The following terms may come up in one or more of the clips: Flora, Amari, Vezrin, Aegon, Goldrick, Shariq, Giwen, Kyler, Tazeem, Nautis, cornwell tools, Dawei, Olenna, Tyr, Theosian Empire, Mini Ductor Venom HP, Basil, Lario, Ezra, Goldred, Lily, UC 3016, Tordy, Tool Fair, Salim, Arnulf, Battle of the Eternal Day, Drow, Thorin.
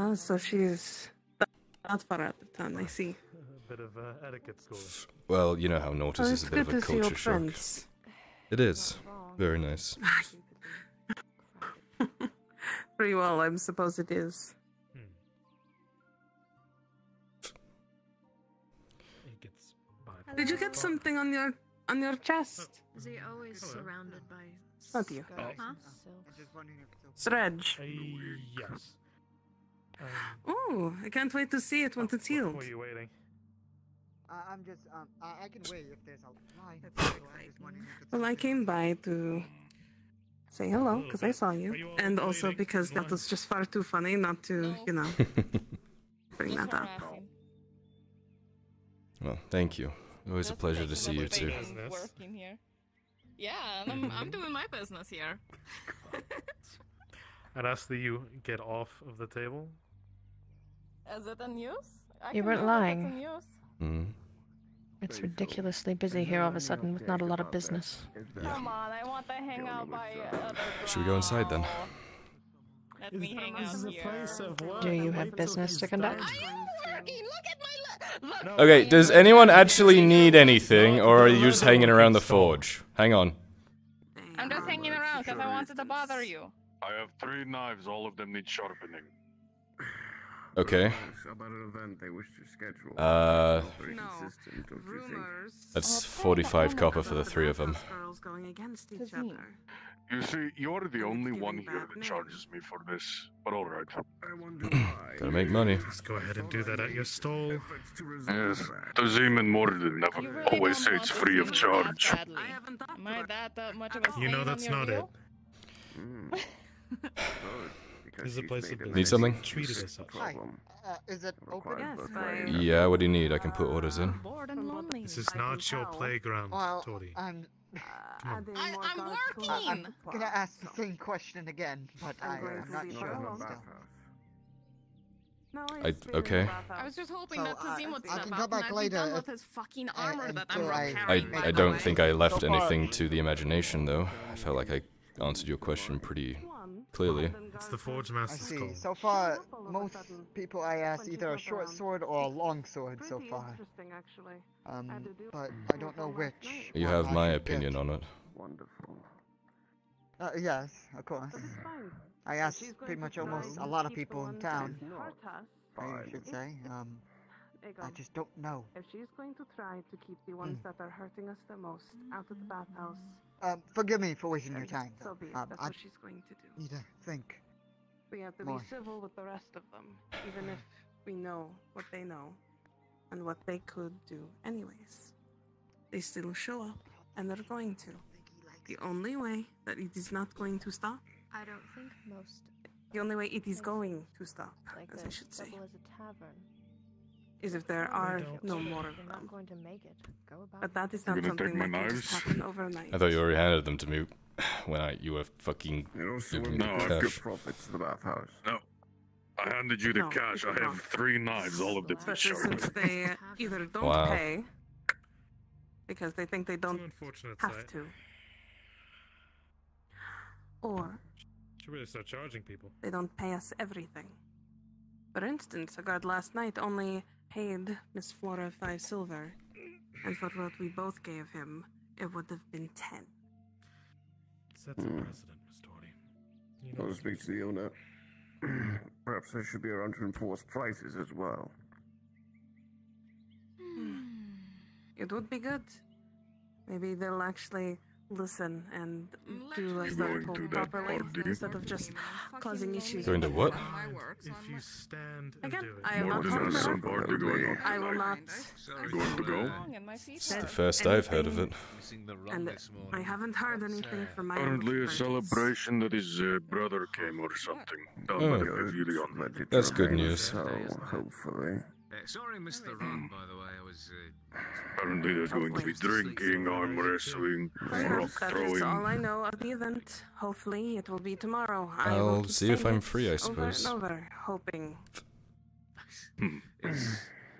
Oh, so she's not far out of town, I see. A bit of etiquette school. Well, you know how Nautis is a bit of a culture shock. It is. Very nice. Pretty well, I suppose it is. Did you get something on your chest? They always surrounded by you. Huh? Sredge. Yes. Oh, I can't wait to see it once it's healed. What are you waiting? I'm just I can wait if there's a line. Well, I came by to say hello because I saw you, and also because that was just far too funny not to, you know, bring that up. Well, thank you. Always a pleasure to see you too. Working here. Yeah, and I'm doing my business here. And I ask that you get off of the table. Is it a news? You weren't lying. Mm-hmm. It's ridiculously busy here all of a sudden with not a lot of business. Yeah. Come on, I want to hang out by Should we go inside then? Let me hang out here. Do you have business to conduct? Okay, does anyone actually need anything, or are you just hanging around the forge? Hang on. I'm just hanging around because I wanted to bother you. I have 3 knives, all of them need sharpening. Okay. That's 45 copper for the 3 of them. You see, you're the only one here that charges me for this, but alright. Gotta make money. Just go ahead and do that at your stall. Yes, Tazeem and Morden never always say it's free of charge. You know that's not it. This is a place of business. Need something? Hi. Is it open? Yes, yeah, what do you need? I can put orders in. This is not your playground, Tordy. I'm working! I'm gonna ask the same question again, but I'm not sure. Okay. I was just hoping that Tazeem would step up and I'd be done with his fucking armor that I'm carrying. I don't think I left anything to the imagination, though. I felt like I answered your question pretty clearly. It's the Forge Master's call. So far, most people I asked either a short sword or a long sword so far. But I don't know which. You have my opinion on it. Wonderful. Yes, of course. I asked pretty much almost a lot of people in town, I should say. I just don't know. If she's going to try to keep the ones that are hurting us the most out of the bathhouse. Forgive me for wasting your time. So be it. That's what she's going to do. Need to think. We have to be civil with the rest of them, even if we know what they know and what they could do anyways. They still show up, and they're going to. The only way that it is not going to stop. I don't think most. The only way it is going to stop, like as I should say, is if there are no more of them. But that is not something that can just happen overnight. I thought you already handed them to me when you were fucking giving me the cash. No, I handed you the cash. I have 3 knives, all of them are sharpened. Since they either don't pay, because they think they don't have to, or should really start charging people. They don't pay us everything. For instance, a guard last night only paid Miss Flora 5 silver, and for what we both gave him, it would have been 10. That's a precedent, Miss Tordy. I'll speak to the owner. Perhaps I should be around to enforce prices as well. It would be good. Maybe they'll actually listen and do as they're told properly instead of just causing issues. Going to what? If you stand and do it. I will not. Going to go. It's the first I've heard of it. And I haven't heard anything from my. Apparently a celebration that his brother came or something. Oh, that's good news. So hopefully. Sorry, missed the run, by the way. I was. Apparently, there's going to be drinking, arm wrestling, rock throwing. All I know of the event. Hopefully, it will be tomorrow. I'll see if I'm free, I suppose. Over and over, hoping.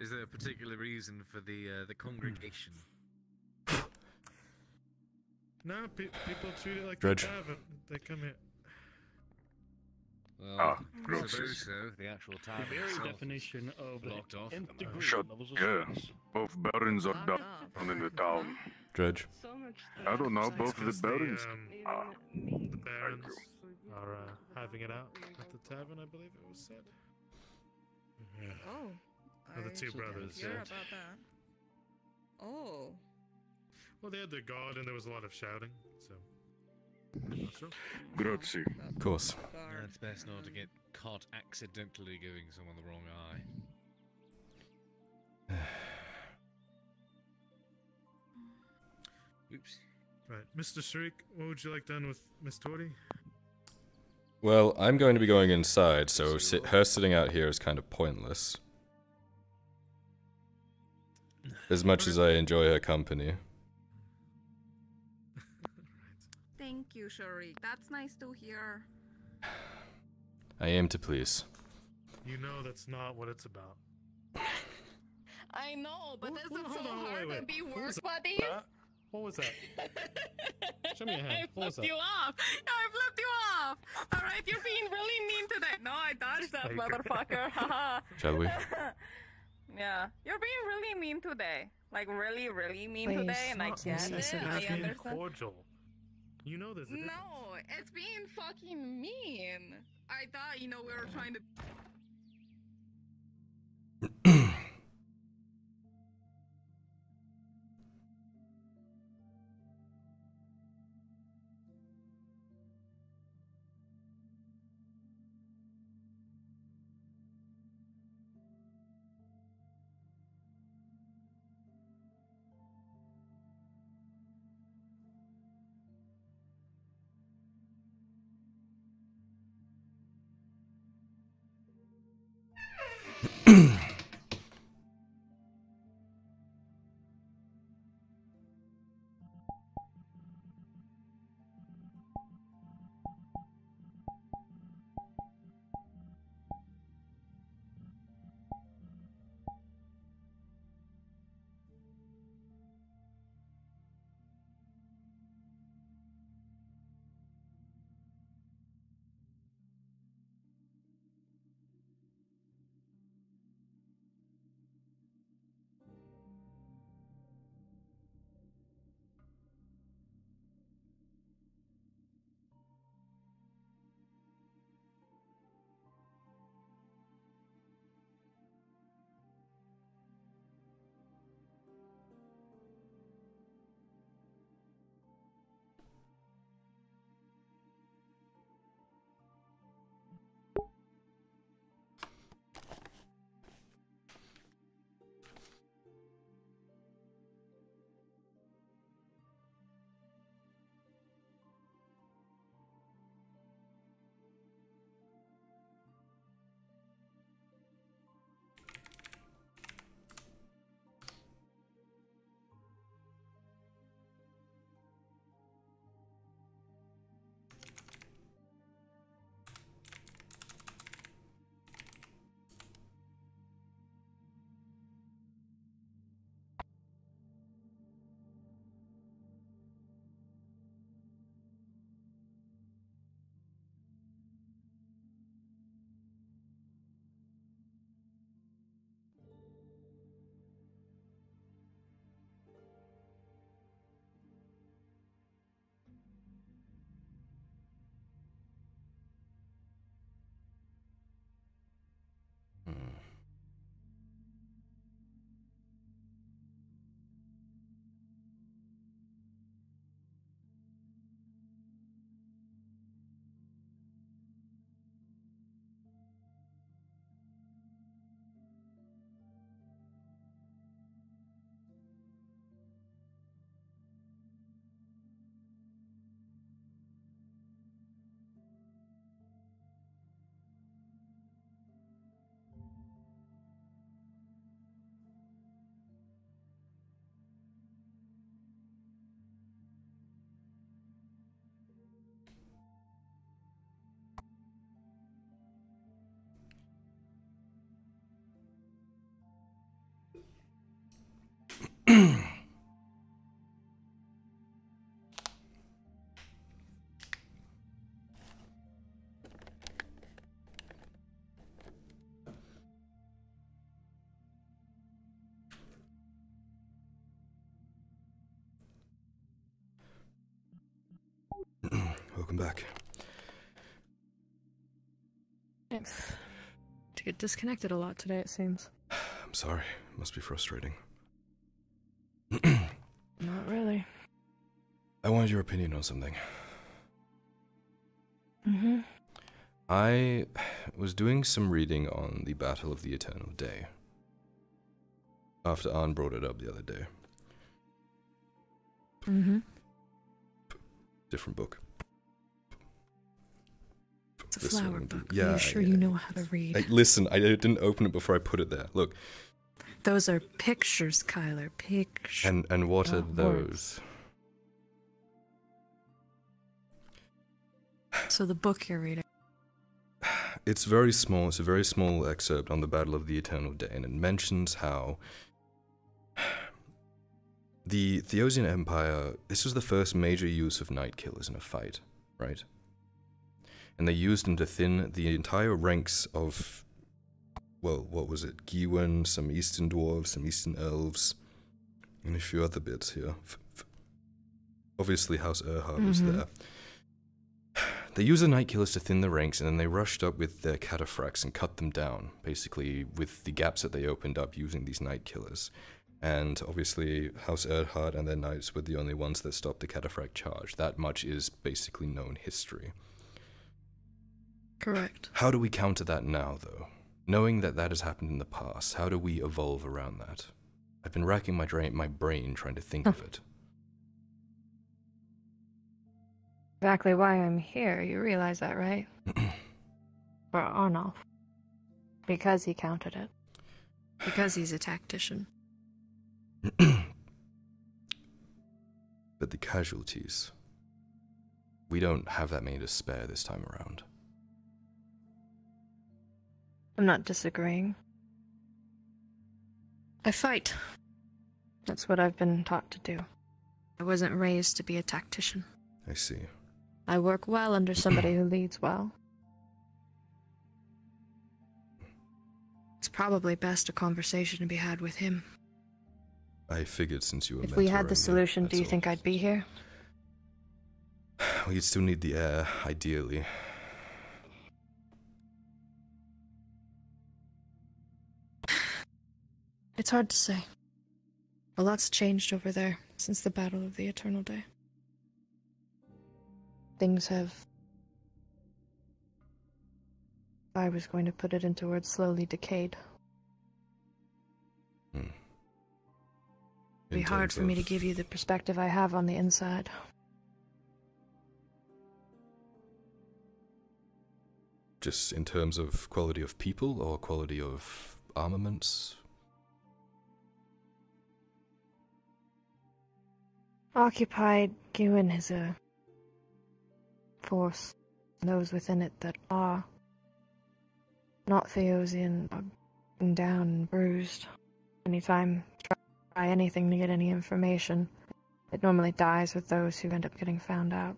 Is there a particular reason for the congregation? No, people treat it like they come here. Well, groceries. So, the actual town very definition of blocked off. Shut both barons are down in the town. Dredge. I don't know, both the barons. The barons are having it out at the tavern, I believe it was said. Yeah. Oh. The two brothers. Yeah. Oh. Well, they had the guard, and there was a lot of shouting, so. Sure. Grazie. Of course. Yeah, it's best not to get caught accidentally giving someone the wrong eye. Oops. Right, Mr. Shariq, what would you like done with Miss Tordy? Well, I'm going to be going inside, so her sitting out here is kind of pointless. As much as I enjoy her company. Thank you, Shariq. That's nice to hear. I aim to please. You know that's not what it's about. I know, but this is so hard to be worse buddies. What was that? Show me your hand. I flipped you off. No, I flipped you off. All right, you're being really mean today. No, I dodged that motherfucker. Haha. Shall we? Yeah, you're being really mean today. Like really, really mean today, and I get it. I understand. Cordial. You know this. No, it's being fucking mean. I thought, you know, we were trying to. Welcome back. Thanks. To get disconnected a lot today, it seems. I'm sorry. It must be frustrating. Not really. I wanted your opinion on something. Mm-hmm. I was doing some reading on the Battle of the Eternal Day. After Anne brought it up the other day. Mm-hmm. Different book. It's a flower book. Yeah, are you sure you know how to read? Listen, I didn't open it before I put it there. Look. Those are pictures, Kyler. Pictures. And what are those? So the book you're reading. It's very small. It's a very small excerpt on the Battle of the Eternal Day, and it mentions how the Theosian Empire, this was the first major use of Nightkillers in a fight, right? And they used them to thin the entire ranks of, well, what was it? Giwen, some Eastern Dwarves, some Eastern Elves, and a few other bits here. Obviously, House Erhard was there. They used the Nightkillers to thin the ranks, and then they rushed up with their cataphracts and cut them down, basically with the gaps that they opened up using these Nightkillers. And obviously, House Erhard and their knights were the only ones that stopped the cataphract charge. That much is basically known history. Correct. How do we counter that now, though? Knowing that that has happened in the past, how do we evolve around that? I've been racking my brain trying to think of it. Exactly why I'm here, you realize that, right? For Arnulf. Because he counted it. Because he's a tactician. But the casualties... We don't have that many to spare this time around. I'm not disagreeing. I fight. That's what I've been taught to do. I wasn't raised to be a tactician. I see. I work well under somebody who leads well. It's probably best a conversation to be had with him. I figured since you were mentoring. If we had the solution, do you think I'd be here? Well, you'd still need the air, ideally. It's hard to say. A lot's changed over there since the Battle of the Eternal Day. Things have... I was going to put it into words, slowly decayed. It'd be hard for me to give you the perspective I have on the inside. Just in terms of quality of people or quality of armaments? Occupied Giwen is a force, those within it that are not Theosian are beaten down and bruised. Anytime try anything to get any information, it normally dies with those who end up getting found out.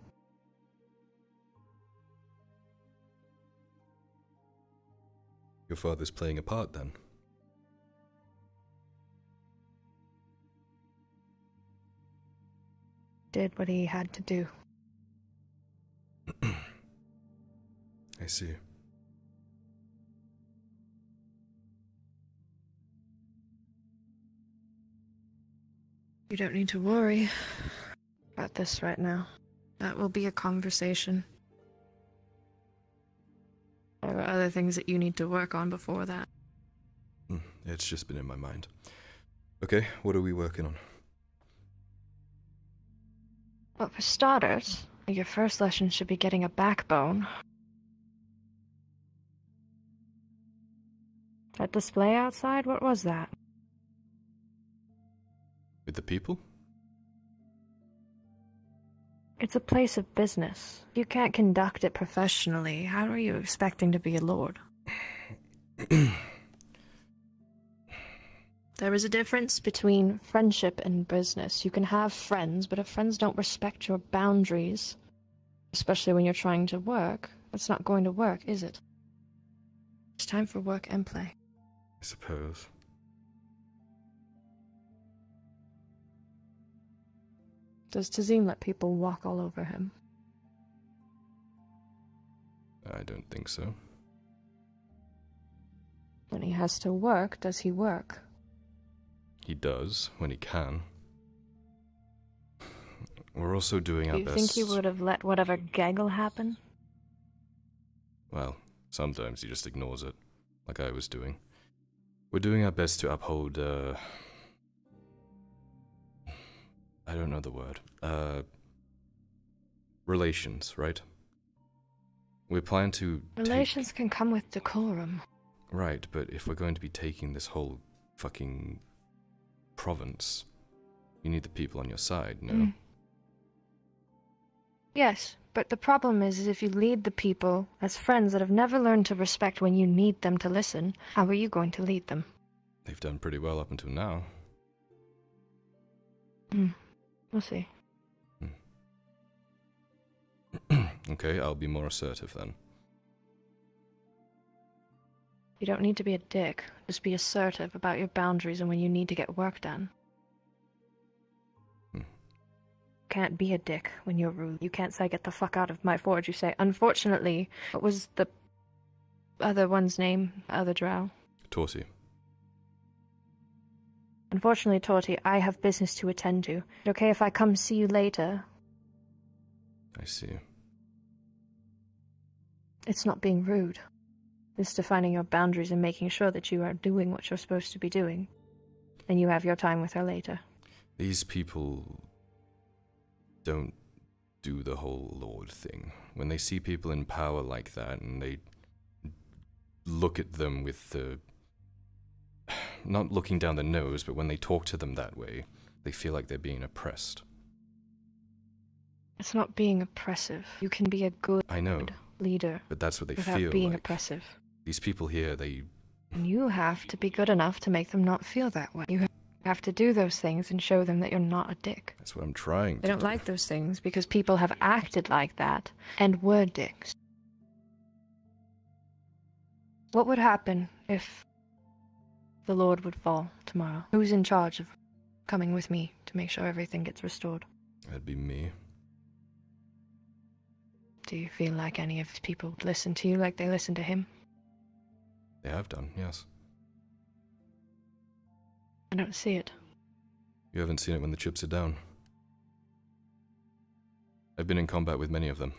Your father's playing a part, then? Did what he had to do. I see. You don't need to worry about this right now. That will be a conversation. There are other things that you need to work on before that. It's just been in my mind. Okay, what are we working on? Well, for starters, your first lesson should be getting a backbone. That display outside, what was that? With the people? It's a place of business. You can't conduct it professionally. How are you expecting to be a lord? There is a difference between friendship and business. You can have friends, but if friends don't respect your boundaries, especially when you're trying to work, it's not going to work, is it? It's time for work and play. I suppose. Does Tazeem let people walk all over him? I don't think so. When he has to work, does he work? He does, when he can. We're also doing our best. Do you think he would have let whatever gaggle happen? Well, sometimes he just ignores it, like I was doing. We're doing our best to uphold, I don't know the word. Relations, right? We plan to Relations can come with decorum. Right, but if we're going to be taking this whole fucking province, you need the people on your side, no? Mm. Yes, but the problem is if you lead the people as friends that have never learned to respect when you need them to listen, how are you going to lead them? They've done pretty well up until now. Hmm. We'll see. Okay, I'll be more assertive then. You don't need to be a dick. Just be assertive about your boundaries and when you need to get work done. Hmm. Can't be a dick when you're rude. You can't say, get the fuck out of my forge. You say, unfortunately, what was the other one's name? Other drow? Torty. Unfortunately, Torty, I have business to attend to. Okay if I come see you later? I see. It's not being rude. It's defining your boundaries and making sure that you are doing what you're supposed to be doing. And you have your time with her later. These people don't do the whole lord thing. When they see people in power like that and they look at them with the... not looking down the nose, but when they talk to them that way, they feel like they're being oppressed. It's not being oppressive. You can be a good leader, but that's what they feel like. Being oppressive. These people here, they... And you have to be good enough to make them not feel that way. You have to do those things and show them that you're not a dick. That's what I'm trying to do. They don't like those things because people have acted like that and were dicks. What would happen if the Lord would fall tomorrow? Who's in charge of coming with me to make sure everything gets restored? That'd be me. Do you feel like any of these people listen to you like they listen to him? They have done, yes. I don't see it. You haven't seen it when the chips are down. I've been in combat with many of them.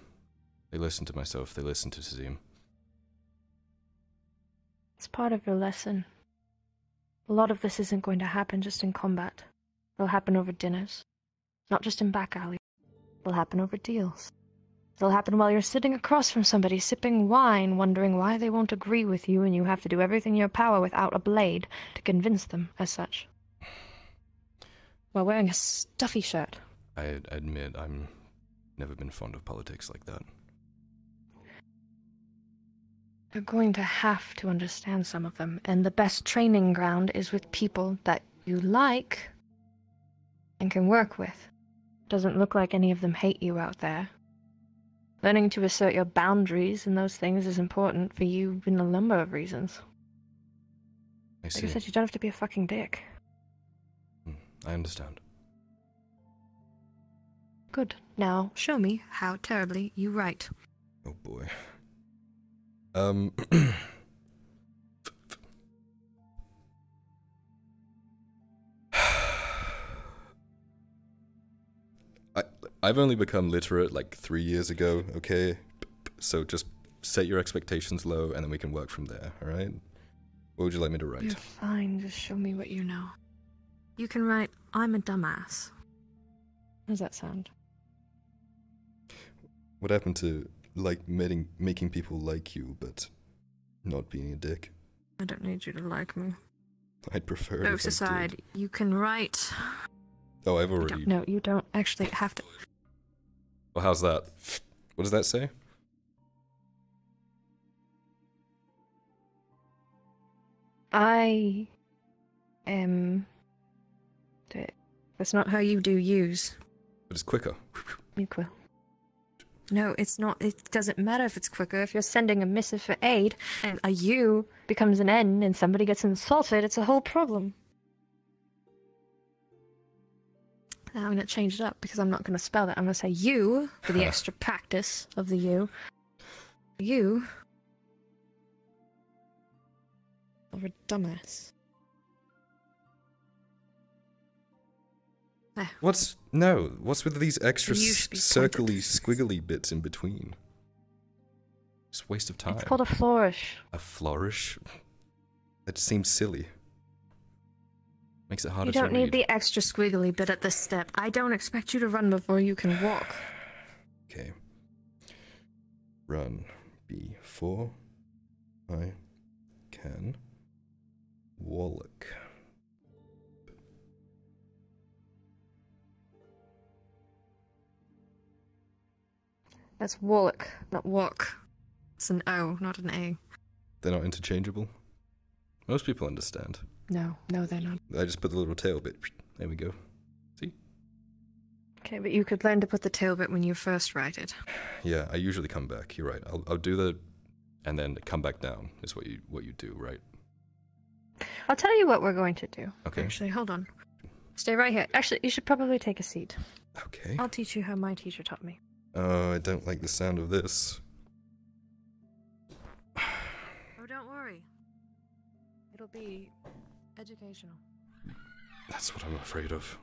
They listen to myself, they listen to Tazeem. It's part of your lesson. A lot of this isn't going to happen just in combat. It'll happen over dinners. Not just in back alleys. It'll happen over deals. It'll happen while you're sitting across from somebody, sipping wine, wondering why they won't agree with you, and you have to do everything in your power without a blade to convince them as such. While wearing a stuffy shirt. I admit, I've never been fond of politics like that. You're going to have to understand some of them, and the best training ground is with people that you like and can work with. Doesn't look like any of them hate you out there. Learning to assert your boundaries and those things is important for you in a number of reasons. I see. Like I said, you don't have to be a fucking dick. I understand. Good. Now, show me how terribly you write. Oh boy. I've only become literate like 3 years ago, okay? So just set your expectations low and then we can work from there, alright? What would you like me to write? You're fine, just show me what you know. You can write, I'm a dumbass. How does that sound? What happened to, like, making people like you, but not being a dick? I don't need you to like me. I'd prefer it if I did. Jokes aside, you can write... Oh, I've already... No, you don't actually have to... Well, how's that? What does that say? I... am... That's not how you do use. But it's quicker. No, it's not. It doesn't matter if it's quicker. If you're sending a missive for aid, and a U becomes an N and somebody gets insulted, it's a whole problem. Now I'm going to change it up because I'm not going to spell that. I'm going to say you for the extra practice of the U. You are a dumbass. What's... no, what's with these extra circly, squiggly bits in between? It's a waste of time. It's called a flourish. A flourish? That seems silly. Makes it harder to read. You don't need the extra squiggly bit at this step. I don't expect you to run before you can walk. Okay. Run before I can walk. That's Warlock, not Walk. It's an O, not an A. They're not interchangeable? Most people understand. No, no they're not. I just put the little tail bit. There we go. See? Okay, but you could learn to put the tail bit when you first write it. Yeah, I usually come back, you're right. I'll do the... and then come back down is what you do, right? I'll tell you what we're going to do. Okay. Actually, hold on. Stay right here. Actually, you should probably take a seat. Okay. I'll teach you how my teacher taught me. Oh, I don't like the sound of this. Oh, don't worry. It'll be educational. That's what I'm afraid of.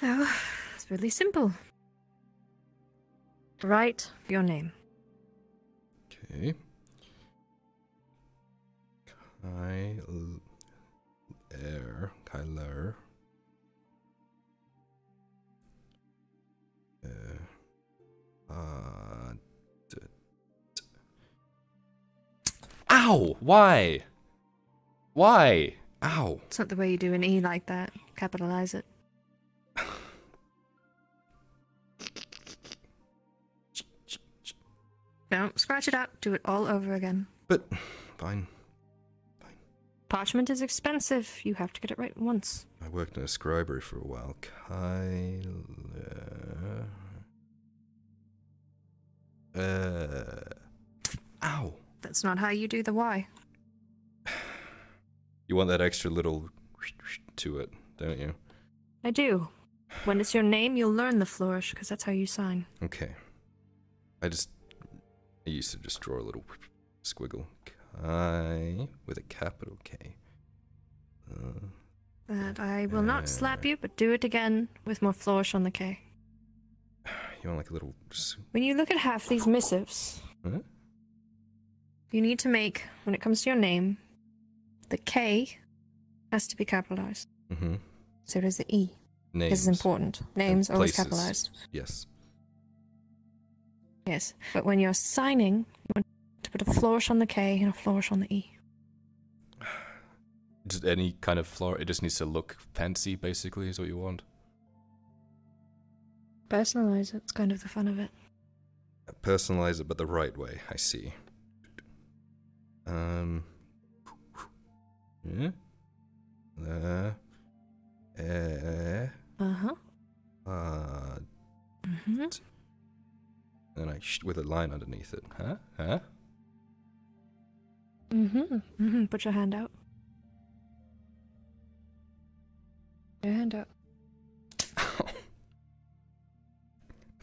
Oh, it's really simple. Write your name. Okay. Kyler. Ow! Why? Why? Ow. It's not the way you do an E like that. Capitalize it. No, scratch it out. Do it all over again. But, fine. Parchment is expensive. You have to get it right once. I worked in a scribery for a while. Kyler. Ow. That's not how you do the Y. You want that extra little to it, don't you? I do. When it's your name, you'll learn the flourish, because that's how you sign. Okay. I used to just draw a little squiggle. K with a capital K. That I will not slap you, but do it again with more flourish on the K. You want like a little... When you look at half these missives, huh? You need to make, when it comes to your name, the K has to be capitalized. Mm-hmm. So does the E. Names. This is important. Names are always capitalized. Yes. Yes, but when you're signing, you want to put a flourish on the K and a flourish on the E. Just any kind of flourish, it just needs to look fancy, basically, is what you want. Personalize it, it's kind of the fun of it. Personalize it, but the right way, I see. Yeah? Uh-huh. Mm-hmm. And I with a line underneath it. Huh? Huh? Mm-hmm. Mm-hmm. Put your hand out. Your hand out. I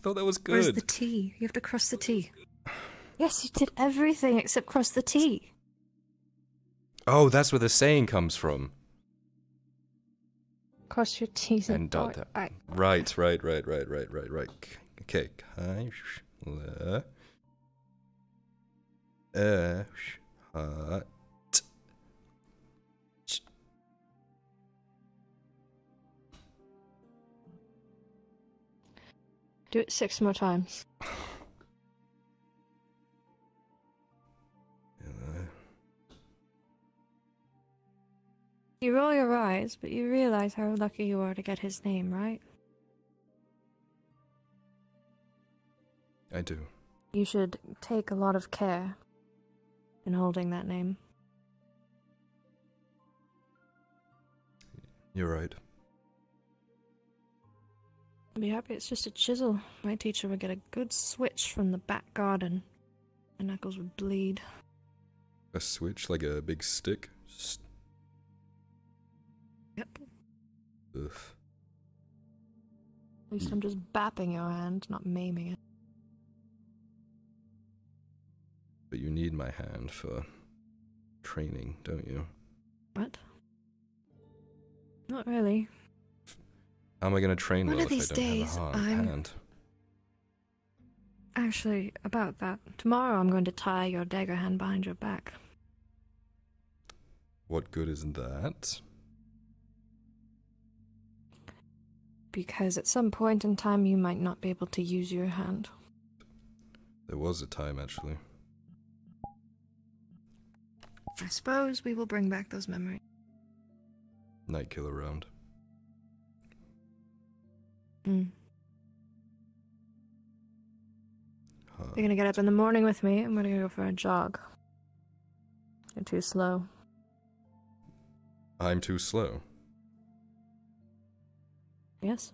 thought that was good. Where's the T? You have to cross the T. Yes, you did everything except cross the T. Oh, that's where the saying comes from. Cross your T's and dot that. Right. Okay. Do it 6 more times. You roll your eyes, but you realize how lucky you are to get his name, right? I do. You should take a lot of care in holding that name. You're right. I'd be happy it's just a chisel. My teacher would get a good switch from the back garden. My knuckles would bleed. A switch? Like a big stick? Yep. Ugh. At least I'm just bapping your hand, not maiming it. But you need my hand for training, don't you? What? Not really. How am I going to train well if I don't have a hand? Actually, about that. Tomorrow I'm going to tie your dagger hand behind your back. What good is that? Because at some point in time you might not be able to use your hand. There was a time, actually. I suppose we will bring back those memories. Nightkill around. Mm. Huh. You're gonna get up in the morning with me. I'm gonna go for a jog. You're too slow. I'm too slow? Yes.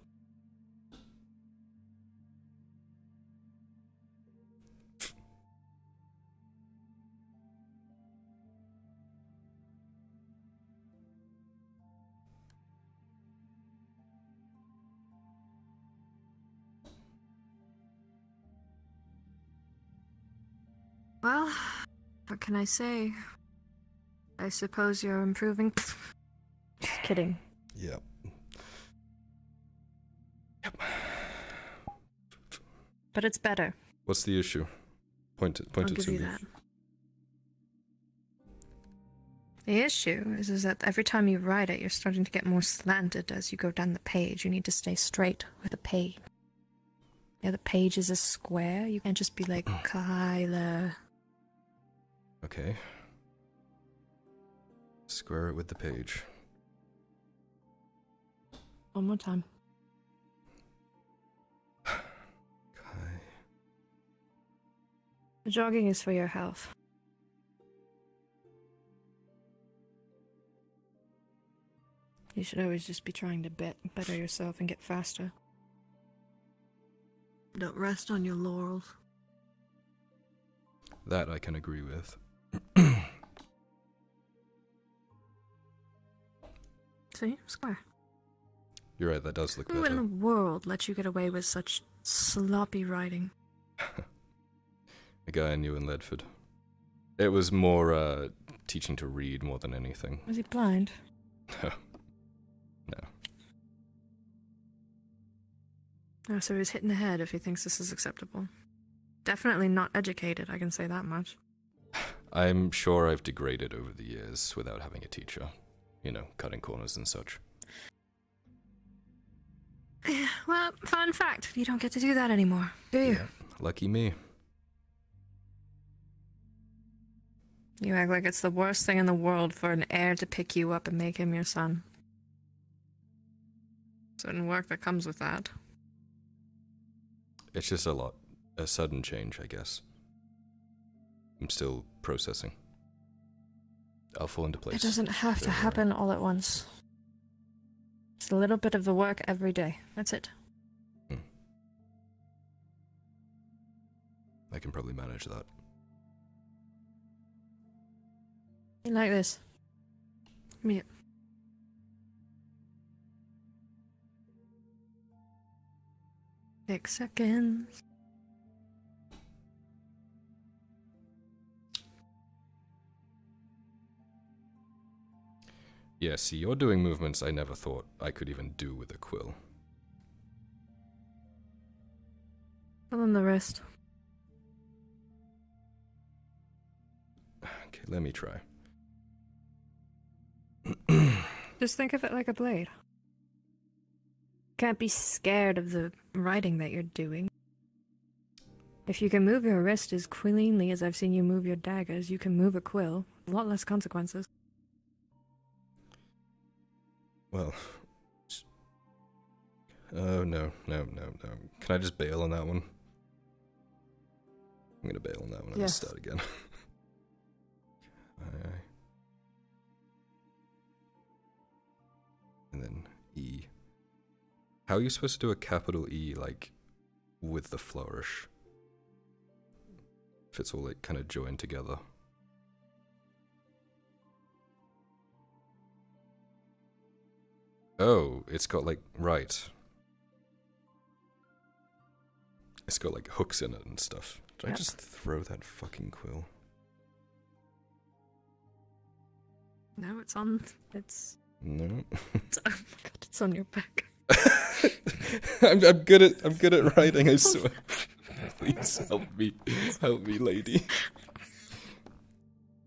Well, what can I say? I suppose you're improving. Just kidding. Yep. Yep. But it's better. What's the issue? Point it to me. That. The issue is that every time you write it, you're starting to get more slanted as you go down the page. You need to stay straight with the page. Yeah, the page is a square. You can't just be like, Kyler. Okay. Square it with the page. One more time. Kai. The jogging is for your health. You should always just be trying to better yourself and get faster. Don't rest on your laurels. That I can agree with. See? Square. You're right, that does look better. Who in the world let you get away with such sloppy writing? A guy I knew in Ledford. It was more, teaching to read more than anything. Was he blind? No. No. Oh, so he's hit in the head if he thinks this is acceptable. Definitely not educated, I can say that much. I'm sure I've degraded over the years without having a teacher. You know, cutting corners and such. Well, fun fact, you don't get to do that anymore, do you? Yeah, lucky me. You act like it's the worst thing in the world for an heir to pick you up and make him your son. Certain work that comes with that. It's just a lot. A sudden change, I guess. I'm still processing. I'll fall into place. It doesn't have to happen all at once. It's a little bit of the work every day. That's it. Hmm. I can probably manage that. You like this? Yeah. Six seconds. Yeah, see, you're doing movements I never thought I could even do with a quill. Well, then the rest. Okay, let me try. Just think of it like a blade. Can't be scared of the writing that you're doing. If you can move your wrist as cleanly as I've seen you move your daggers, you can move a quill. A lot less consequences. Well... Oh, no. Can I just bail on that one? I'm gonna bail on that one. I'm yes. Gonna start again. Aye. And then E. How are you supposed to do a capital E, like, with the flourish? If it's all, like, kind of joined together. Oh, it's got, like, right. It's got, like, hooks in it and stuff. Did I just throw that fucking quill? No, it's on... It's... No. It's, oh my god, it's on your back. I'm good at writing, I swear. Please help me. Help me, lady.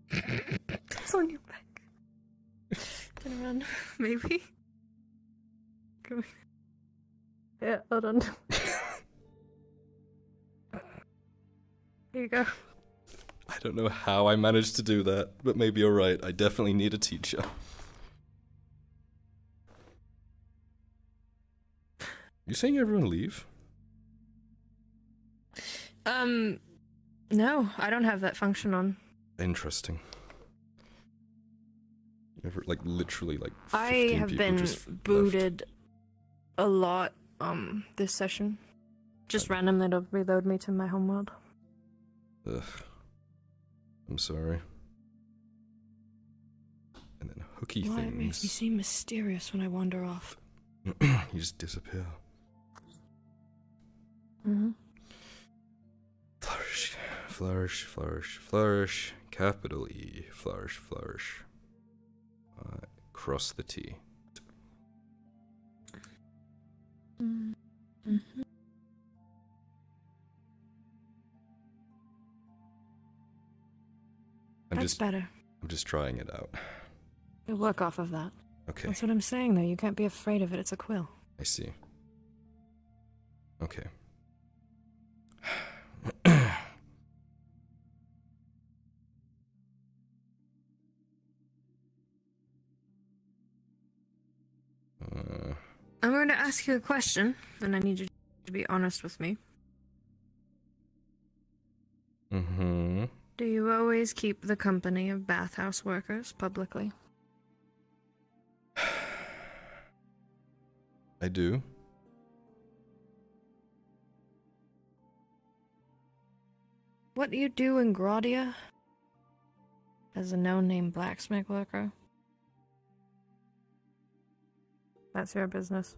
It's on your back. Turn around, maybe? Come here. Yeah, hold on. Here you go. I don't know how I managed to do that, but maybe you're right. I definitely need a teacher. You saying everyone leave? No, I don't have that function on. Interesting. Ever, like literally, like 15 I have people been booted left. A lot. This session, just random. That'll reload me to my homeworld. Ugh. I'm sorry. And then hooky things. Why it makes me seem mysterious when I wander off. You just disappear. Mm-hmm. Flourish, flourish, flourish, flourish. Capital E. Flourish, flourish. Cross the T. Mm-hmm. That's better. I'm just trying it out. You'll work off of that. Okay. That's what I'm saying, though. You can't be afraid of it. It's a quill. I see. Okay. I'm going to ask you a question, and I need you to be honest with me. Mm-hmm. Do you always keep the company of bathhouse workers publicly? I do. What do you do in Gradia as a no-name blacksmith worker? That's your business.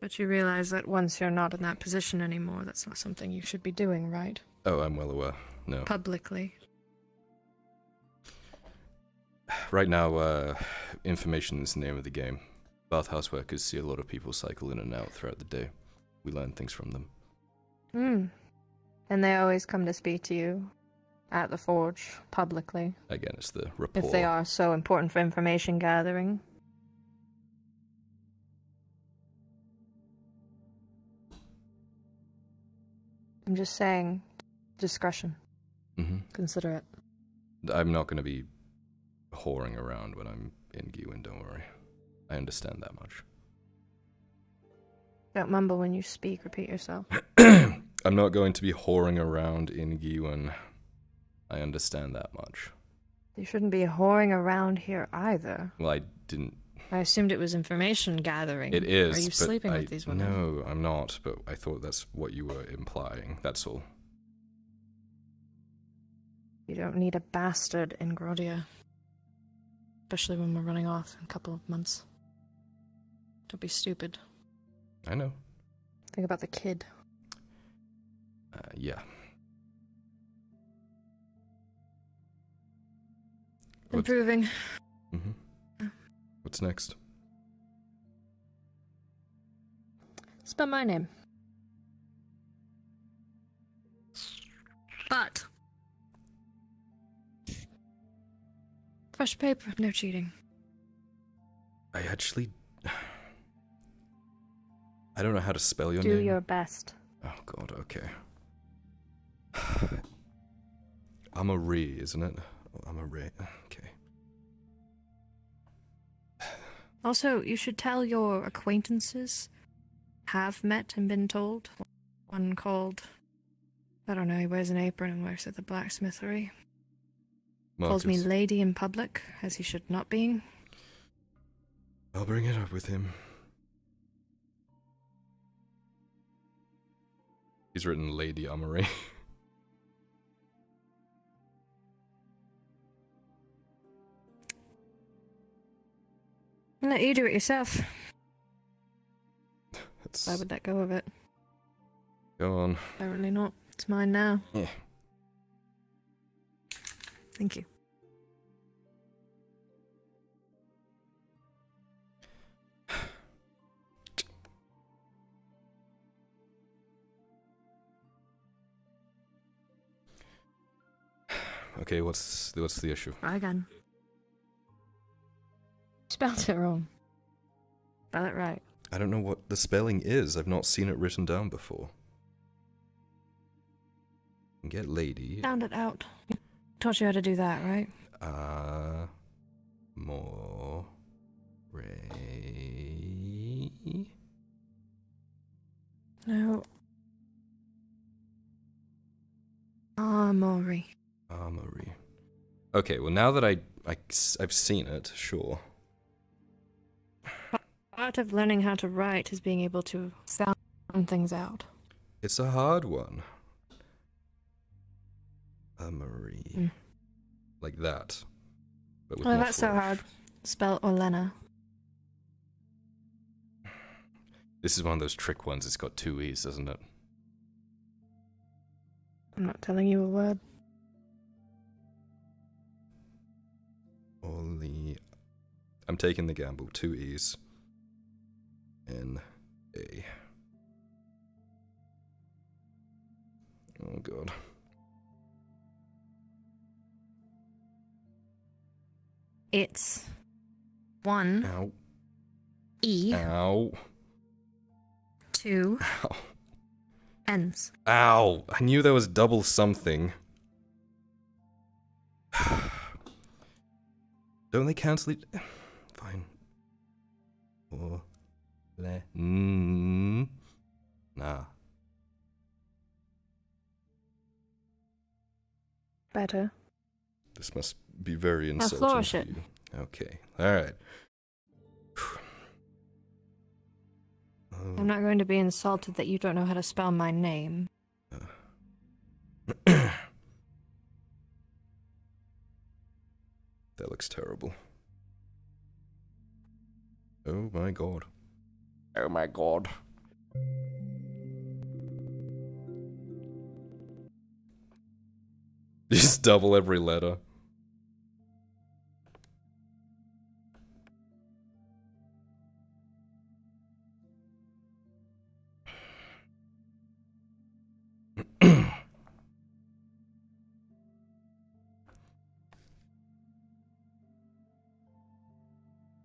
But you realize that once you're not in that position anymore, that's not something you should be doing, right? Oh, I'm well aware. No. Publicly. Right now, information is the name of the game. Bathhouse workers see a lot of people cycle in and out throughout the day. We learn things from them. Hmm. And they always come to speak to you at the forge, publicly. Again, it's the rapport. If they are so important for information gathering. I'm just saying, discretion. Mm-hmm. Consider it. I'm not going to be whoring around when I'm in Giwen, don't worry. I understand that much. Don't mumble when you speak, repeat yourself. I'm not going to be whoring around in Giwen. I understand that much. You shouldn't be whoring around here either. Well, I didn't... I assumed it was information gathering. It is. Are you sleeping with these women? No, I'm not, but I thought that's what you were implying. That's all. You don't need a bastard in Gradia. Especially when we're running off in a couple of months. Don't be stupid. I know. Think about the kid. Yeah. Improving. Mm-hmm. What's next? Spell my name. But. Fresh paper, no cheating. I actually... I don't know how to spell your name. Do your best. Oh god, okay. Amari, isn't it? Amari, okay. Also, you should tell your acquaintances have met and been told. One called... I don't know, he wears an apron and works at the blacksmithery. Marcus. Calls me lady in public, as he should not be. I'll bring it up with him. He's written Lady Amari. I'll let you do it yourself. That's... Why would that go of it? Go on. Apparently not. It's mine now. Yeah. Thank you. Okay, what's the issue? Aegon. Spelled it wrong. Spell it right. I don't know what the spelling is. I've not seen it written down before. Get lady. Found it out. Taught you how to do that, right? More. Ray. No. Amari. Amari. Okay, well now that I've seen it, sure. Part of learning how to write is being able to sound things out. It's a hard one. Amari. Mm. Like that. But with that's so hard. Spell Olenna. This is one of those trick ones. It's got two E's, doesn't it? I'm not telling you a word. I'm taking the gamble. Two E's. N-A. Oh god. It's one. Ow. E. Ow. Two. Ow. N's. Ow! I knew there was double something. Don't they cancel it? Fine. Or le. Nah. Better. This must be very insulting. Now flourish it. Okay. All right. I'm not going to be insulted that you don't know how to spell my name. That looks terrible. Oh my god. Oh my god. Just double every letter.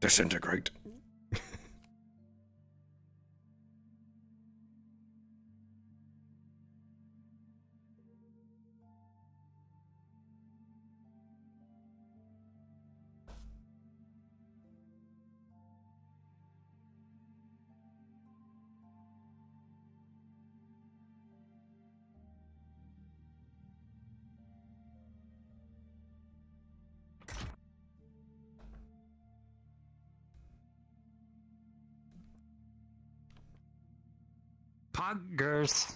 Disintegrate. Huggers.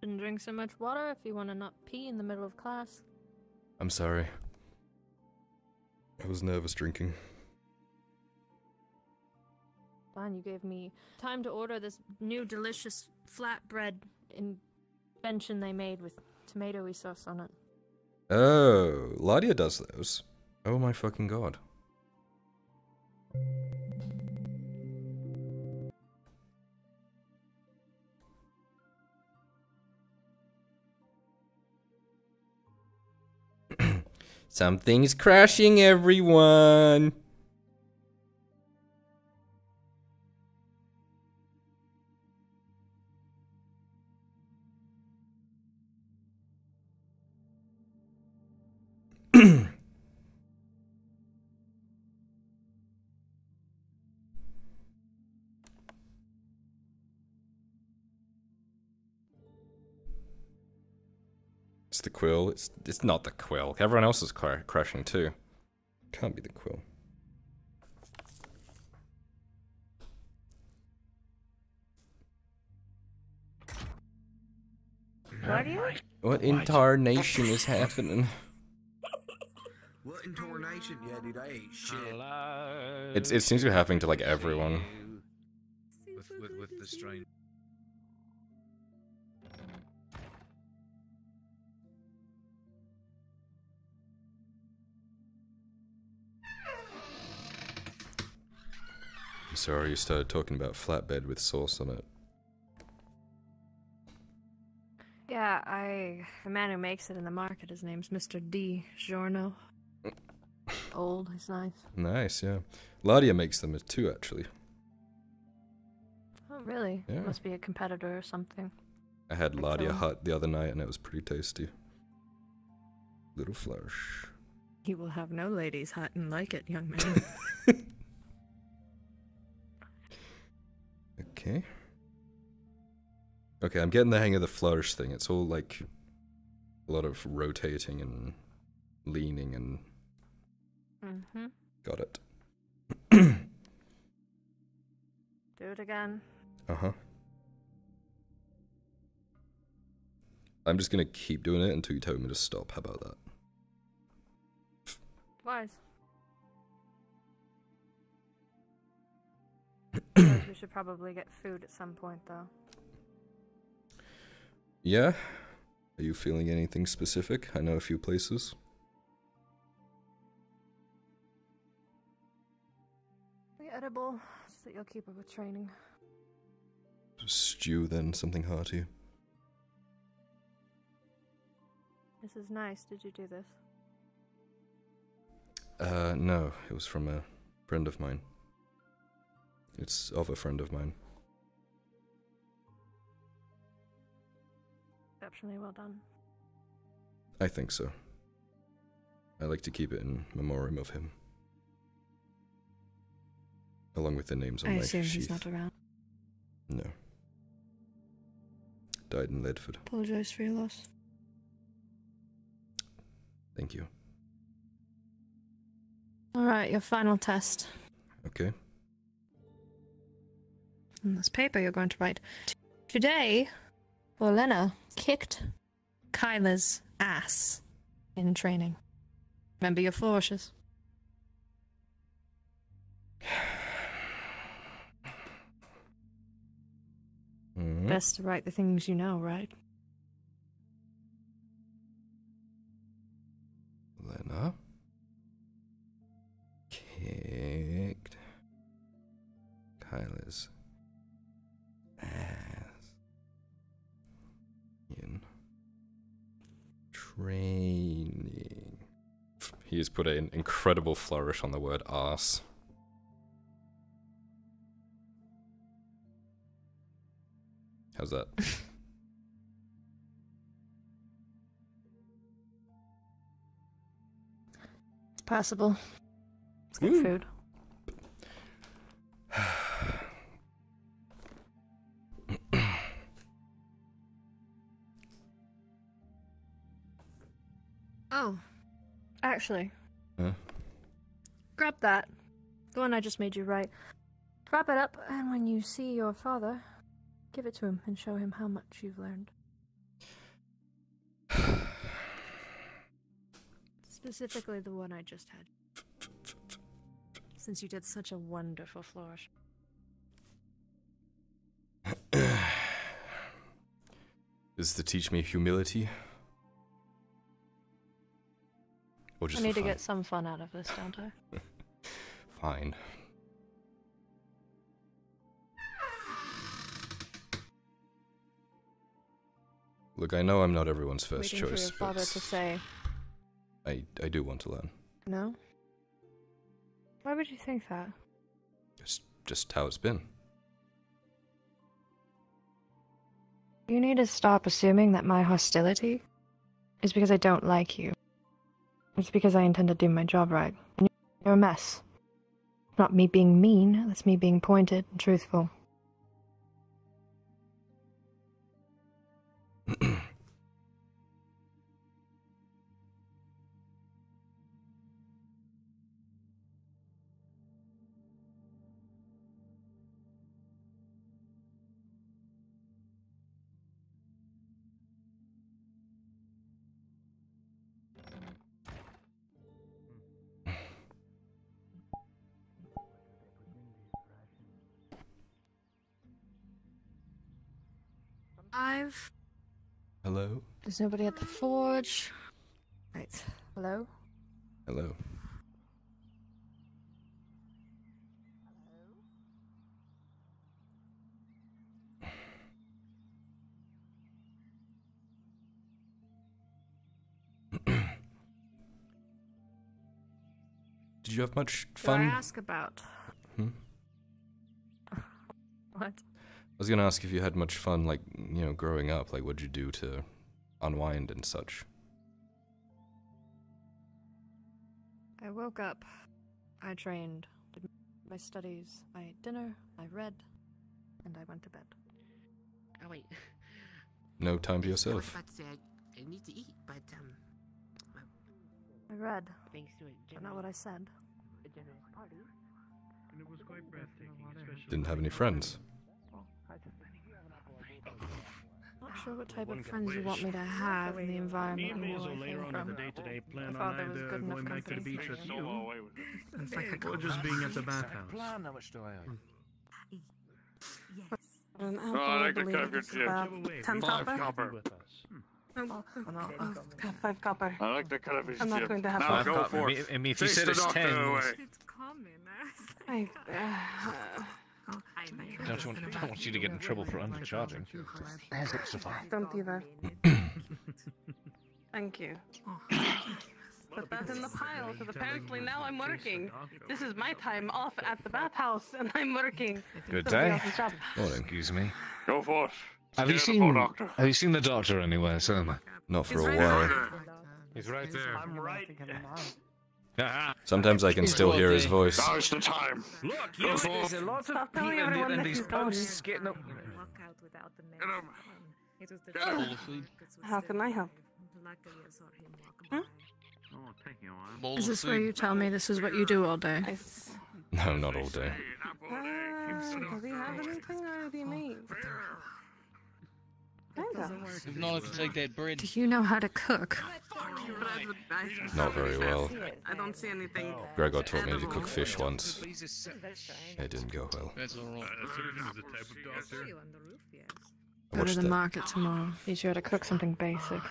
Shouldn't drink so much water if you want to not pee in the middle of class. I'm sorry. I was nervous drinking. You gave me time to order this new delicious flatbread invention they made with tomatoey sauce on it. Oh, Lario does those. Oh my fucking god. Something's crashing, everyone. It's the quill. It's not the quill. Everyone else is crashing too. Can't be the quill. What intarnation is happening? What intarnation? Yeah, dude, I ain't shit. It seems to be happening to like everyone. With the strain. Sorry, you started talking about flatbed with sauce on it. Yeah, the man who makes it in the market, his name's Mr. D. Giorno. Old, he's nice. Nice, yeah. Lario makes them too, actually. Oh, really? Yeah. Must be a competitor or something. I had Lario hut the other night, and it was pretty tasty. Little flesh. You will have no ladies hot and like it, young man. Okay. Okay, I'm getting the hang of the flourish thing. It's all like a lot of rotating and leaning and... Mm-hmm. Got it. Do it again. Uh-huh. I'm just gonna keep doing it until you tell me to stop. How about that? Wise. We should probably get food at some point, though. Yeah? Are you feeling anything specific? I know a few places. The edible, so that you'll keep up with training. Stew, then, something hearty. This is nice. Did you do this? No. It was from a friend of mine. It's of a friend of mine. Exceptionally well done. I think so. I like to keep it in memoriam of him. Along with the names on my sheath. I assume he's not around. No. Died in Ledford. Apologize for your loss. Thank you. Alright, your final test. Okay. In this paper you're going to write. Today, Olenna kicked Kyler's ass in training. Remember your flourishes. Mm-hmm. Best to write the things you know, right? Olenna kicked Kyler's in training. He has put an incredible flourish on the word ass. How's that? It's possible. It's good food. Oh, actually. Huh? Grab that. The one I just made you write. Wrap it up, and when you see your father, give it to him and show him how much you've learned. Specifically the one I just had. Since you did such a wonderful flourish. Is to teach me humility? Or just I need to get some fun out of this, don't I? Fine. Look, I know I'm not everyone's first choice, but... Waiting for your father to say, I do want to learn. No? Why would you think that? It's just how it's been. You need to stop assuming that my hostility is because I don't like you. It's because I intend to do my job right. You're a mess. Not me being mean, that's me being pointed and truthful. Hello? There's nobody at the forge. Right. Hello? Hello. Hello? Did you have much fun? Did I ask about? Hmm? What? I was gonna ask if you had much fun, like, you know, growing up, like, what'd you do to unwind and such? I woke up, I trained, did my studies, my dinner, I read, and I went to bed. Oh wait. No time to yourself. I was about to say, I need to eat, but, I read. Thanks to it, not what I said. And it was quite breathtaking, especially didn't have any friends. I'm not sure what type of friends you want me to have in the environment. My father was good enough company to the beach with you. It's like gorgeous being at the bathhouse. I like the copper too. 10 copper? 5 copper. I like the copper. I'm not going to have 5 copper. I mean, if you said it's 10. It's common. I don't want you to get in trouble for undercharging. There's lots of fun. Don't do that. Thank you. Put that in the pile, because apparently now I'm working. This is my time off at the bathhouse, and I'm working. Good day. Oh, excuse me. Go for it. Have you seen the doctor anywhere, Selma? Not for a while. He's right there. I'm right. Sometimes I can still hear his voice. Now's the time. Look, there's a lot of people in these posts getting up. How can I help? Huh? Is this where you tell me this is what you do all day? No, not all day. Does he have anything or do you need? If not, if you take that bread. Do you know how to cook? Not very well. I don't see anything. Gregor taught me to cook fish once. It didn't go well. Go to the market tomorrow. Teach you how to cook something basic.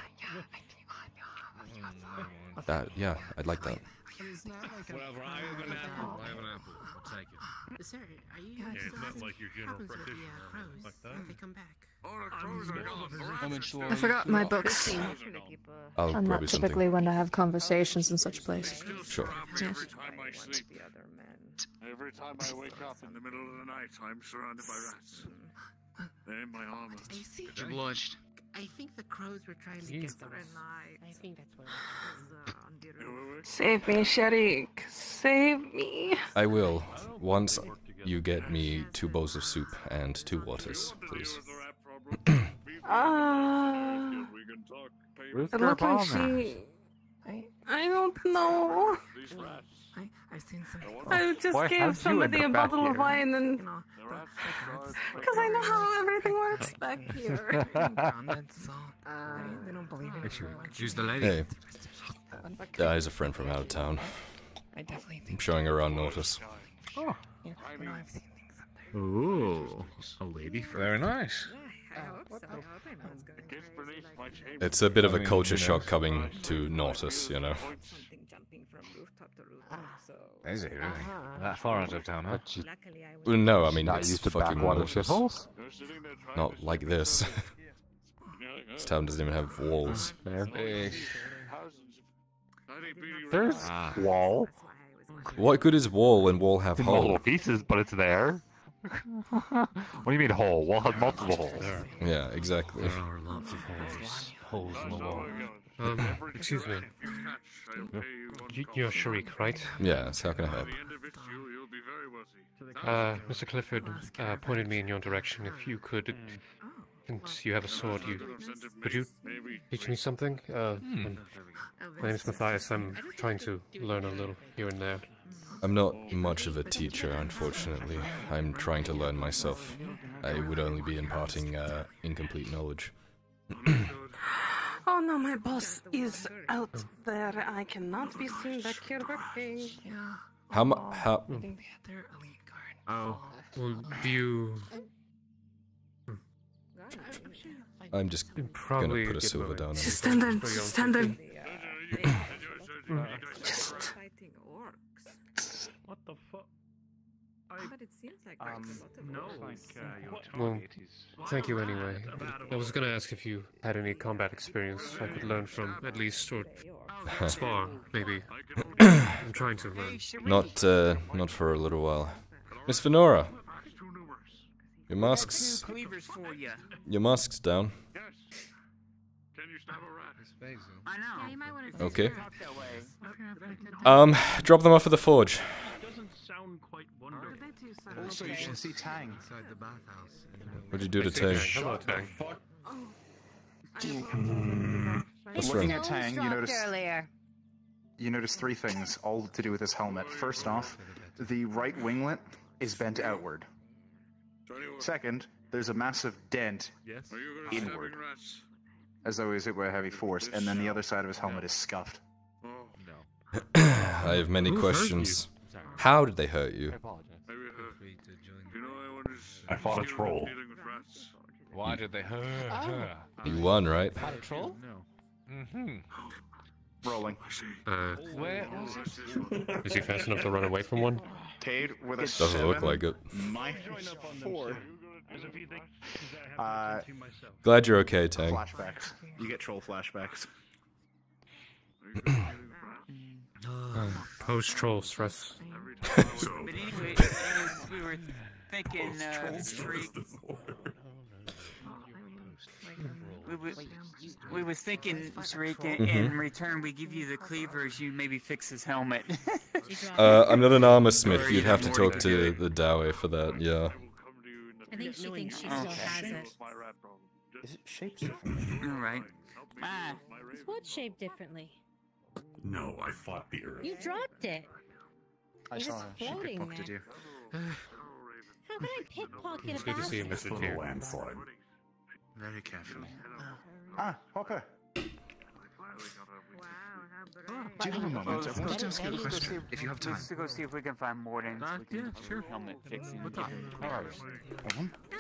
Yeah, I'd like that. Whatever, I have an apple. I'll take it. Sir, are you guys still having problems with the crows? Have they come back? I forgot my books. And that's typically when I have conversations in such places. Sure. Yes. Every time I wake up in the middle of the night, I'm surrounded by rats. They're in my armor. You're obliged. I think the crows were trying to get the red light. I think that's what it was. Save me, Shariq. Save me. I will. Once you get me 2 bowls of soup and 2 waters, please. It looked like she... I don't know. I just gave somebody a bottle of wine and... Because I know how everything works back here. They don't believe it. Use the lady. Hey. He's a friend from out of town. I'm showing her around Nautis. Oh. Ooh. A lady friend. Very nice. It's a bit of a culture shock coming to Nautis, you know. Is it really? That far out of town, huh? No, I mean, it's fucking Nautis. Not like this. This town doesn't even have walls. There's wall. What good is wall when wall have holes? Multiple pieces, but it's there. What do you mean hole? Wall has multiple holes. Yeah, exactly. There are lots of holes. Holes in the wall. Excuse me. You're Shariq, right? Yes, how can I help? Mr. Clifford pointed me in your direction. If you could, since you have a sword, could you teach me something? My name is Matthias. I'm trying to learn a little here and there. I'm not much of a teacher, unfortunately. I'm trying to learn myself. I would only be imparting incomplete knowledge. Oh no, my boss is out there. I cannot be seen back here working. How? Oh, well, do you? I'm just gonna put a silver down. Just stand there. Just. What the fuck? But it seems like well, thank you anyway. I was going to ask if you had any combat experience I could learn from, at least, or spar, maybe. I'm trying to learn. Not for a little while. Miss Venora, your mask's down. Okay. Drop them off at the forge. Also, you should see Tang. What'd you do to Tang? Hello, Tang. Looking at Tang, you notice three things, all to do with his helmet. First off, the right winglet is bent outward. Second, there's a massive dent inward, as though it were a heavy force, and then the other side of his helmet is scuffed. I have many questions. How did they hurt you? I fought a troll. Why did they hurt her? You won, right? I fought a troll? Mm-hmm. Rolling. Where was it? Is he fast enough to run away from one? Doesn't look like it. -4. Glad you're okay, Tang. Flashbacks. You get troll flashbacks. Post-troll stress. So, but anyway, we were thinking we were thinking, Shariq, in return we give you the cleavers, you maybe fix his helmet. I'm not an armor smith, you'd have to talk to the Dawei for that, yeah. I think she thinks she still has it. Is it shaped differently? Alright. Is what shaped differently? No, I fought the earth. You dropped it. I saw her. She pickpocketed you. How can I pickpocket a basket? It's a little landslide. Very carefully. Ah, Hawker. Do you have a moment? I wanted to ask you a question, if you have time. Let's go see if we can find Morden. Yeah, sure. Helmet fixing. What's up? All right.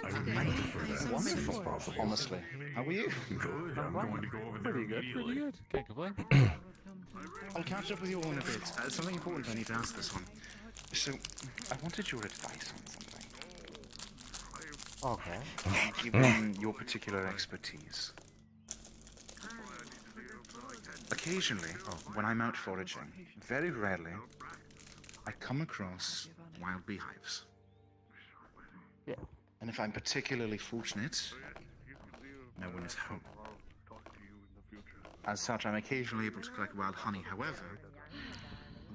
I remember that. Wonderful, honestly. How are you? Good. I'm going to go over there immediately. Pretty good. Can't complain. I'll catch up with you all in a bit. Something important I need to ask this one. So, I wanted your advice on something. Okay. Given your particular expertise. Occasionally, when I'm out foraging, very rarely, I come across wild beehives. Yeah. And if I'm particularly fortunate, no one is home. As such, I'm occasionally able to collect wild honey. However,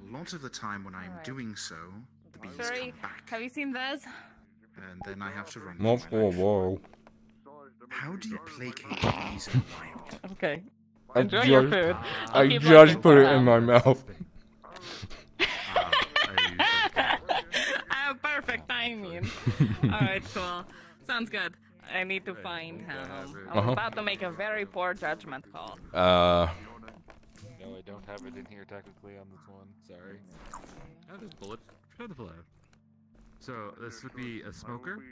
a lot of the time when I'm doing so, the bees come back. Have you seen those? And then I have to run. Not for a while. How do you placate the bees in the wild? Okay. I just put it in my mouth. Oh, perfect timing. Alright, cool. Sounds good. I need to find him. I'm about to make a very poor judgment call. No, I don't have it in here technically on this one. Sorry. Oh, there's bullets. Try the blow. So, this would be a smoker.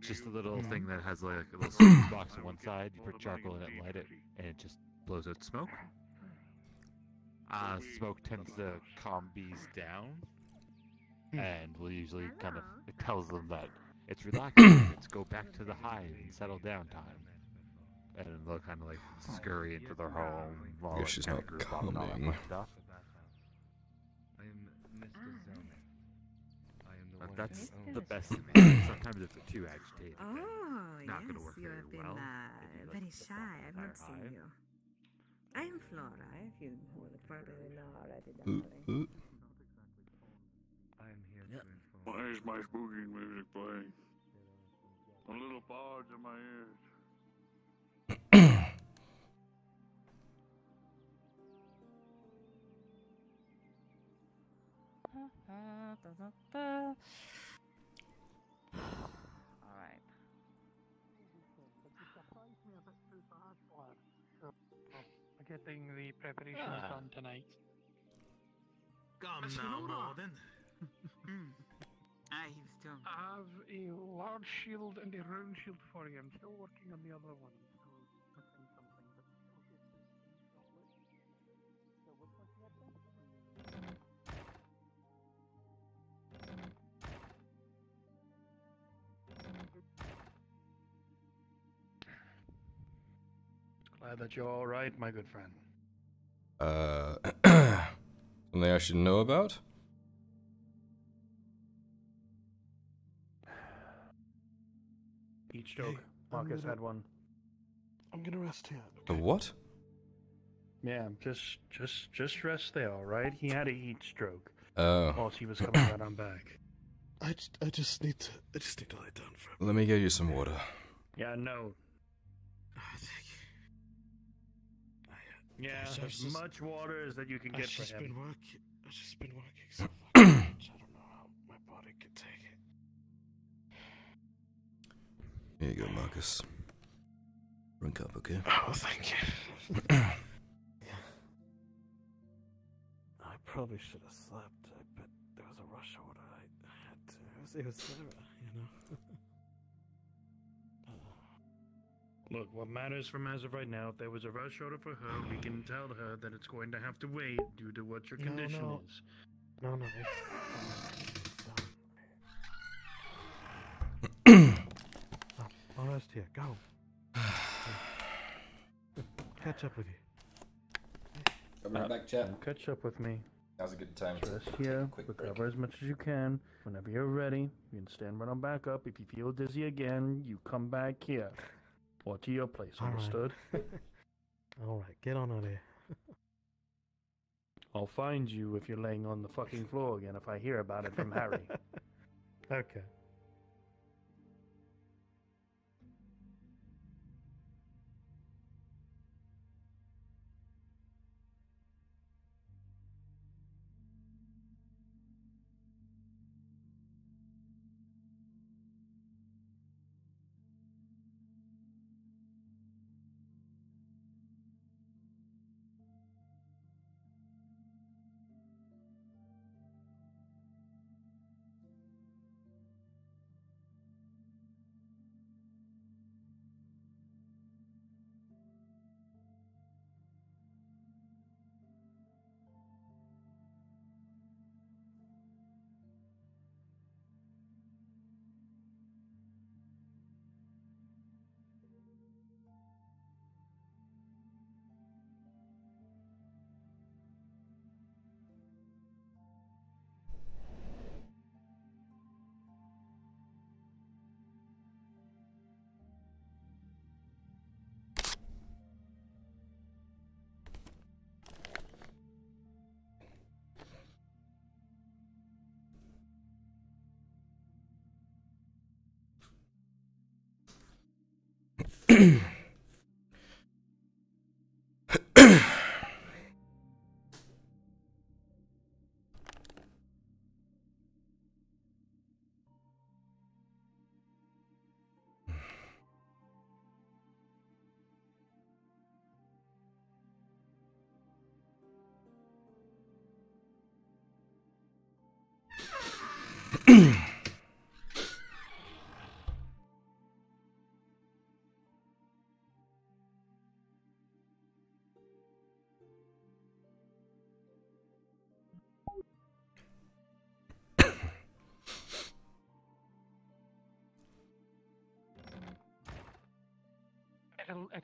Just a little thing that has like a little box on one side. You put charcoal in it, light it, and it just blows out smoke. Smoke tends to calm bees down, and will usually kind of, it tells them that it's relaxing, it's go back to the hive and settle down time. And they'll kind of like scurry into their home. While she's not coming. That's the best thing. Sometimes if they're too agitated, not gonna work very well. Very shy. I've not seen you. I am Flora, if you probably know already, darling. Why is my spooky music playing? A little barge in my ears. Alright. We're getting the preparations done tonight. Come now, Morden. I have a large shield and a round shield for you. I'm still working on the other one. Glad that you're all right, my good friend. Something I should know about? Each joke. Hey, Marcus had one. I'm gonna rest here. Okay. The what? Yeah, just rest there, all right? He had a heat stroke. Oh. Whilst he was coming right on back. I just need to lie down for a minute. Let me get you some water. Yeah, no. Yeah, as much water as that you can get for him. I've just been working so fucking much, I don't know how my body could take it. Here you go, Marcus. Drink up, okay? Oh, thank you. Yeah. I probably should have slept, but there was a rush order. I had to. It was Sarah, you know? Look, what matters from as of right now, if there was a rush order for her, we can tell her that it's going to have to wait due to what your condition is. No, it's I'll rest here. Go. Catch up with you. Come back, chat. Catch up with me. Now's a good time to rest here. Recover as much as you can. Whenever you're ready, you can stand right on back up. If you feel dizzy again, you come back here. Or to your place, understood? Alright, get on out of here. I'll find you if you're laying on the fucking floor again if I hear about it from Harry. Okay.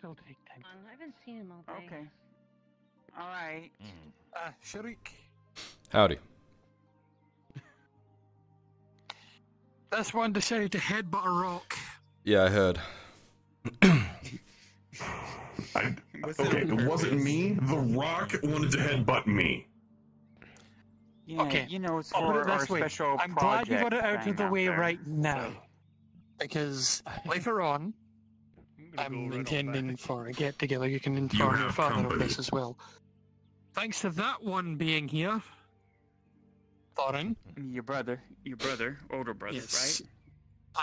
It'll take time. I haven't seen him all day. Okay. All right. Shariq. Howdy. That's one decided to headbutt a rock. Yeah, I heard. Okay, it wasn't me. The rock wanted to headbutt me. Yeah, okay, you know, it's for our special project. I'm glad you got it out of the way right now. Because later on, I'm intending for a get-together. You can inform your father of this as well. Thanks to that one being here, Thorin. Your brother, older brother, yes. Right?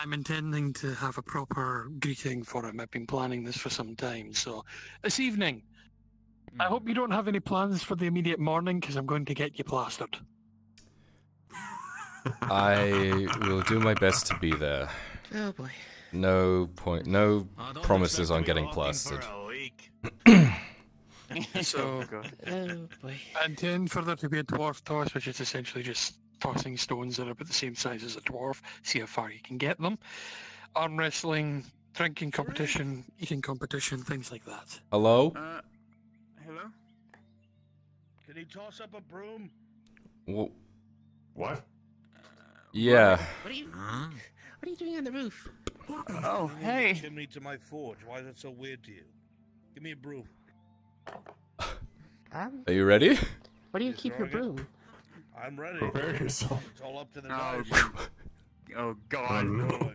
I'm intending to have a proper greeting for him. I've been planning this for some time, so this evening. I hope you don't have any plans for the immediate morning, because I'm going to get you plastered. I will do my best to be there. Oh boy. No promises on getting plastered. So, oh boy. I intend further to be a dwarf toss, which is essentially just tossing stones that are about the same size as a dwarf, see how far you can get them. Arm wrestling, drinking competition, eating competition, things like that. Hello? Hello? Can he toss up a broom? What? What? Yeah. What are you doing on the roof? Oh, hey. Chimney to my forge. Why is that so weird to you? Give me a broom. Are you ready? Where do you keep your broom? I'm ready. Prepare yourself. It's all up to the knife. Oh, God. No.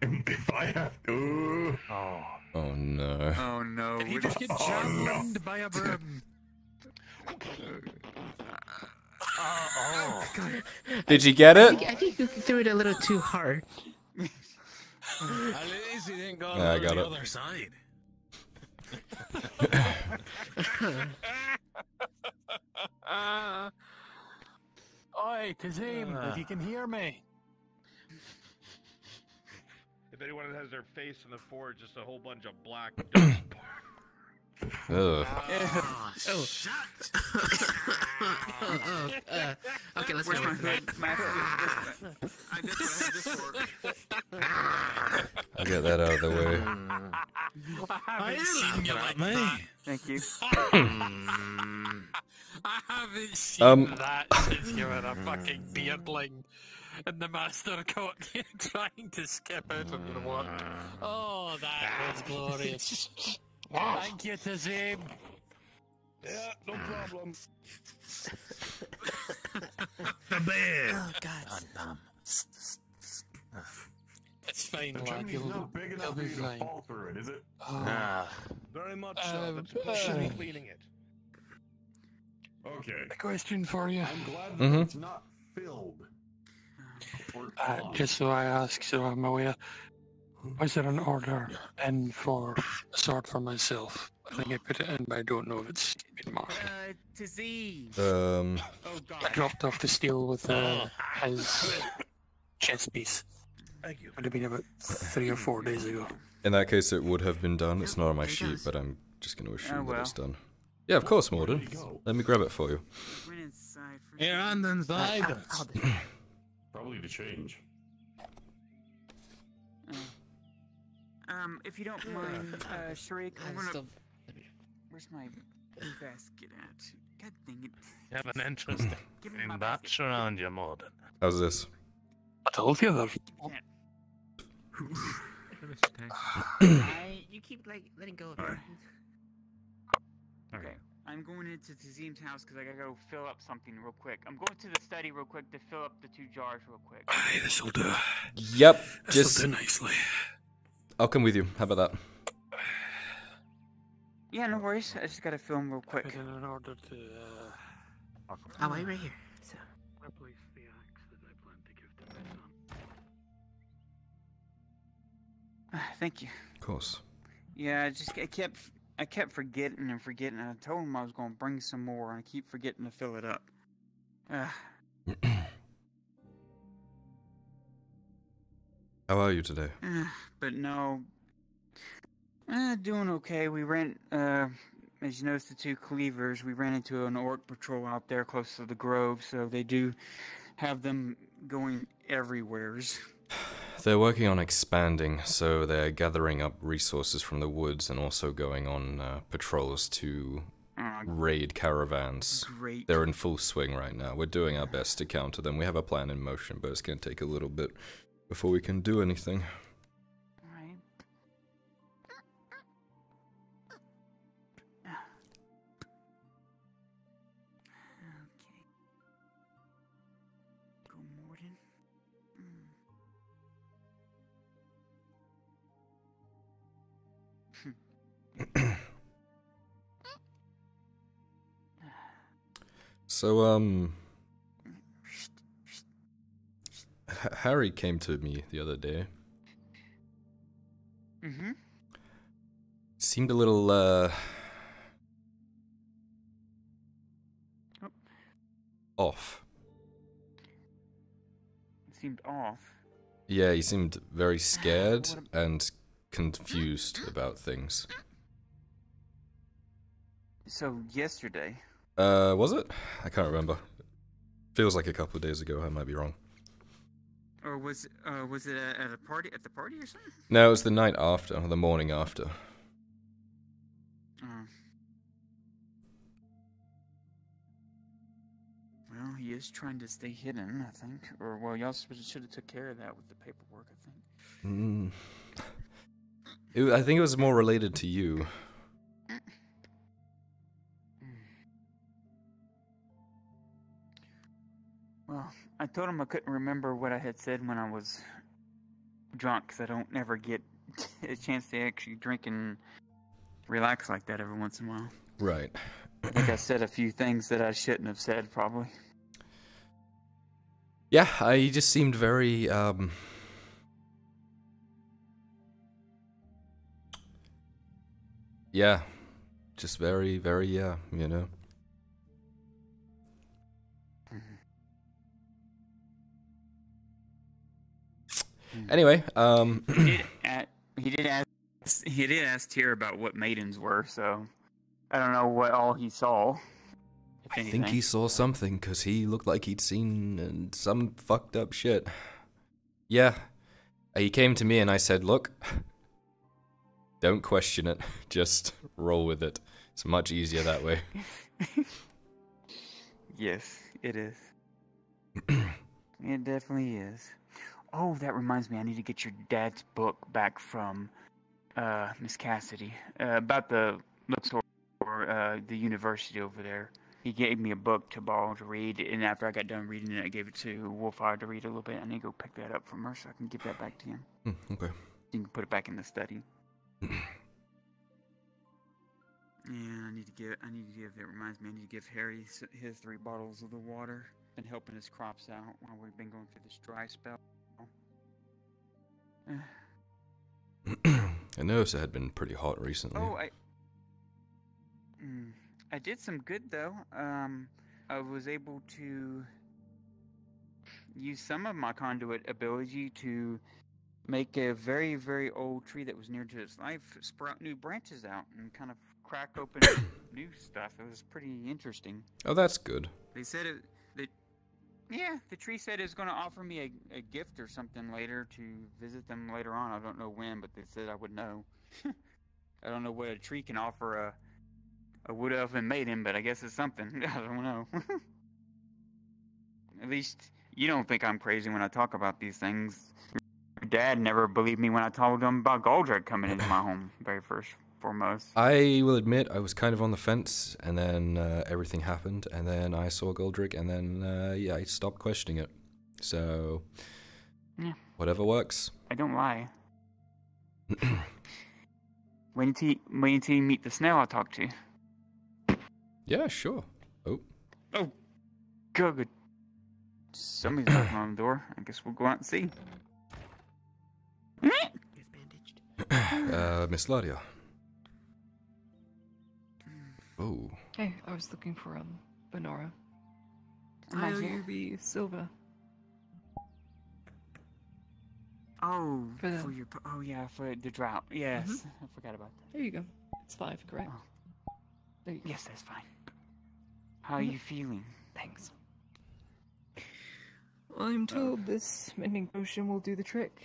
If I have to. Oh. Oh no. Oh no. Did he just get jammed by a broom? Oh. Did you get it? I think you threw it a little too hard. At least he didn't go over to the other side. Oi, Tazeem, if you can hear me. If anyone has their face in the forge, just a whole bunch of black dust. Oh, shut! Okay, let's go. I'll get that out of the way. I haven't seen you like that. Thank you. I haven't seen that since you were a fucking beardling. And the master caught you trying to skip out of the work. Oh, that was glorious. Thank you, Tazeem. Yeah, no problem. The bear. Oh, God. It's fine, lad. It's not big enough for you to fall through it, is it? Oh. Nah. Very much so. It's pushing cleaning it. Okay. A question for you. I'm glad that it's not filled. Just so I ask, so I'm aware, was there an order in for a sword for myself? I think I put it in, but I don't know if it's been marked. Disease. Oh, God. I dropped off the steel with his chest piece. Thank you. It would have been about 3 or 4 days ago. In that case, it would have been done. It's not on my sheet, but I'm just going to assume that it's done. Yeah, of course, Morden. Let me grab it for you. You're on the inside. Probably to change. If you don't mind, Shariq, where's my basket at? God dang it. You have an interest in that around you, Morden. How's this? I told you that. You keep, like, letting go of it. Okay. I'm going into Tazeem's house because I gotta go fill up something real quick. I'm going to the study real quick to fill up the 2 jars real quick. Aye, this'll do. Yep, this'll do nicely. I'll come with you. How about that? Yeah, no worries. I just gotta film real quick. In order to, I'll wait right here. So. Replace the axe that I plan to give to my son. Thank you. Of course. Yeah, I kept forgetting and forgetting. I told him I was going to bring some more, and I keep forgetting to fill it up. How are you today? But no. Doing okay. We ran, as you noticed, the 2 cleavers. We ran into an orc patrol out there close to the grove, so they do have them going everywheres. They're working on expanding, so they're gathering up resources from the woods and also going on patrols to raid caravans. Great. They're in full swing right now. We're doing our best to counter them. We have a plan in motion, but it's going to take a little bit before we can do anything. Alright. Okay. Go Morden. So, Harry came to me the other day. Mm-hmm. Seemed a little, off. Seemed off? Yeah, he seemed very scared and confused about things. So, yesterday... was it? I can't remember. Feels like a couple of days ago. I might be wrong. Or was it at a party? At the party or something? No, it was the night after, or the morning after. Well, he is trying to stay hidden, I think. Or well, y'all should have took care of that with the paperwork, I think. I think it was more related to you. Well, I told him I couldn't remember what I had said when I was drunk, because I don't ever get a chance to actually drink and relax like that every once in a while. Right. I think I said a few things that I shouldn't have said, probably. Yeah, he just seemed very, yeah. Just very, very, yeah, you know. Anyway, he did ask Tyr about what maidens were, so I don't know what all he saw. I think he saw something, because he looked like he'd seen some fucked up shit. Yeah, he came to me and I said, look, don't question it, just roll with it. It's much easier that way. Yes, it is. It definitely is. Oh, that reminds me, I need to get your dad's book back from Miss Cassidy about the Luxor, the university over there. He gave me a book to borrow to read, and after I got done reading it, I gave it to Wolfire to read a little bit. I need to go pick that up from her so I can give that back to him. Okay. You can put it back in the study. Yeah, I need to give Harry his 3 bottles of the water. Been helping his crops out while we've been going through this dry spell. I noticed it had been pretty hot recently. Oh, I did some good though. I was able to use some of my conduit ability to make a very, very old tree that was near to its life sprout new branches out and kind of crack open new stuff. It was pretty interesting. Oh, that's good. They said it. Yeah, the tree said it was going to offer me a gift or something later to visit them later on. I don't know when, but they said I would know. I don't know what a tree can offer a wood elf and maiden, but I guess it's something. I don't know. At least you don't think I'm crazy when I talk about these things. Your dad never believed me when I told him about Goldred coming into my home, very first foremost. I will admit, I was kind of on the fence, and then everything happened, and then I saw Goldrick, and then, yeah, I stopped questioning it. So, yeah. Whatever works. I don't lie. When do you meet the snail I talked to? Yeah, sure. Oh. Oh. Good. Somebody's knocking on the door. I guess we'll go out and see. It's bandaged. Miss Lario. Oh. Hey, I was looking for Venora. IOUB Silva. Oh, for your for the drought. Yes, I forgot about that. There you go. It's 5, correct? Oh. There you go. Yes, that's fine. How are you feeling? Thanks. I'm told this mending potion will do the trick.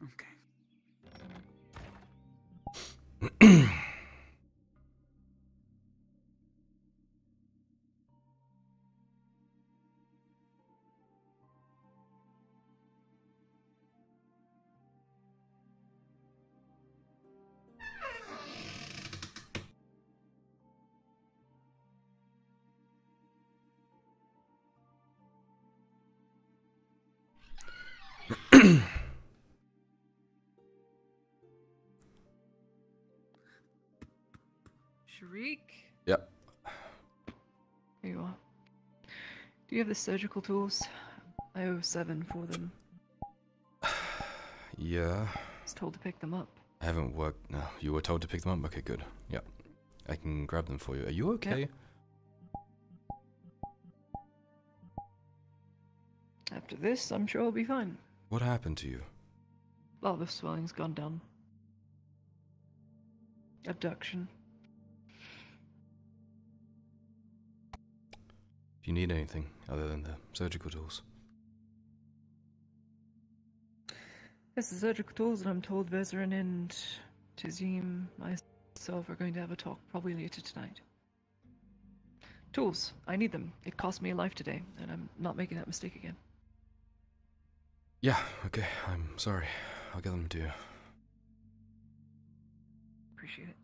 Okay. Shariq? Yep. Here you are. Do you have the surgical tools? I owe 7 for them. Yeah. I was told to pick them up. I haven't worked. No, you were told to pick them up? Okay, good. Yeah. I can grab them for you. Are you okay? Yep. After this, I'm sure I'll be fine. What happened to you? Oh, the swelling's gone down. Abduction. Do you need anything other than the surgical tools? Yes, the surgical tools, and I'm told Vezrin and Tazeem myself are going to have a talk probably later tonight. Tools. I need them. It cost me a life today, and I'm not making that mistake again. Yeah, okay. I'm sorry. I'll get them to you. Appreciate it.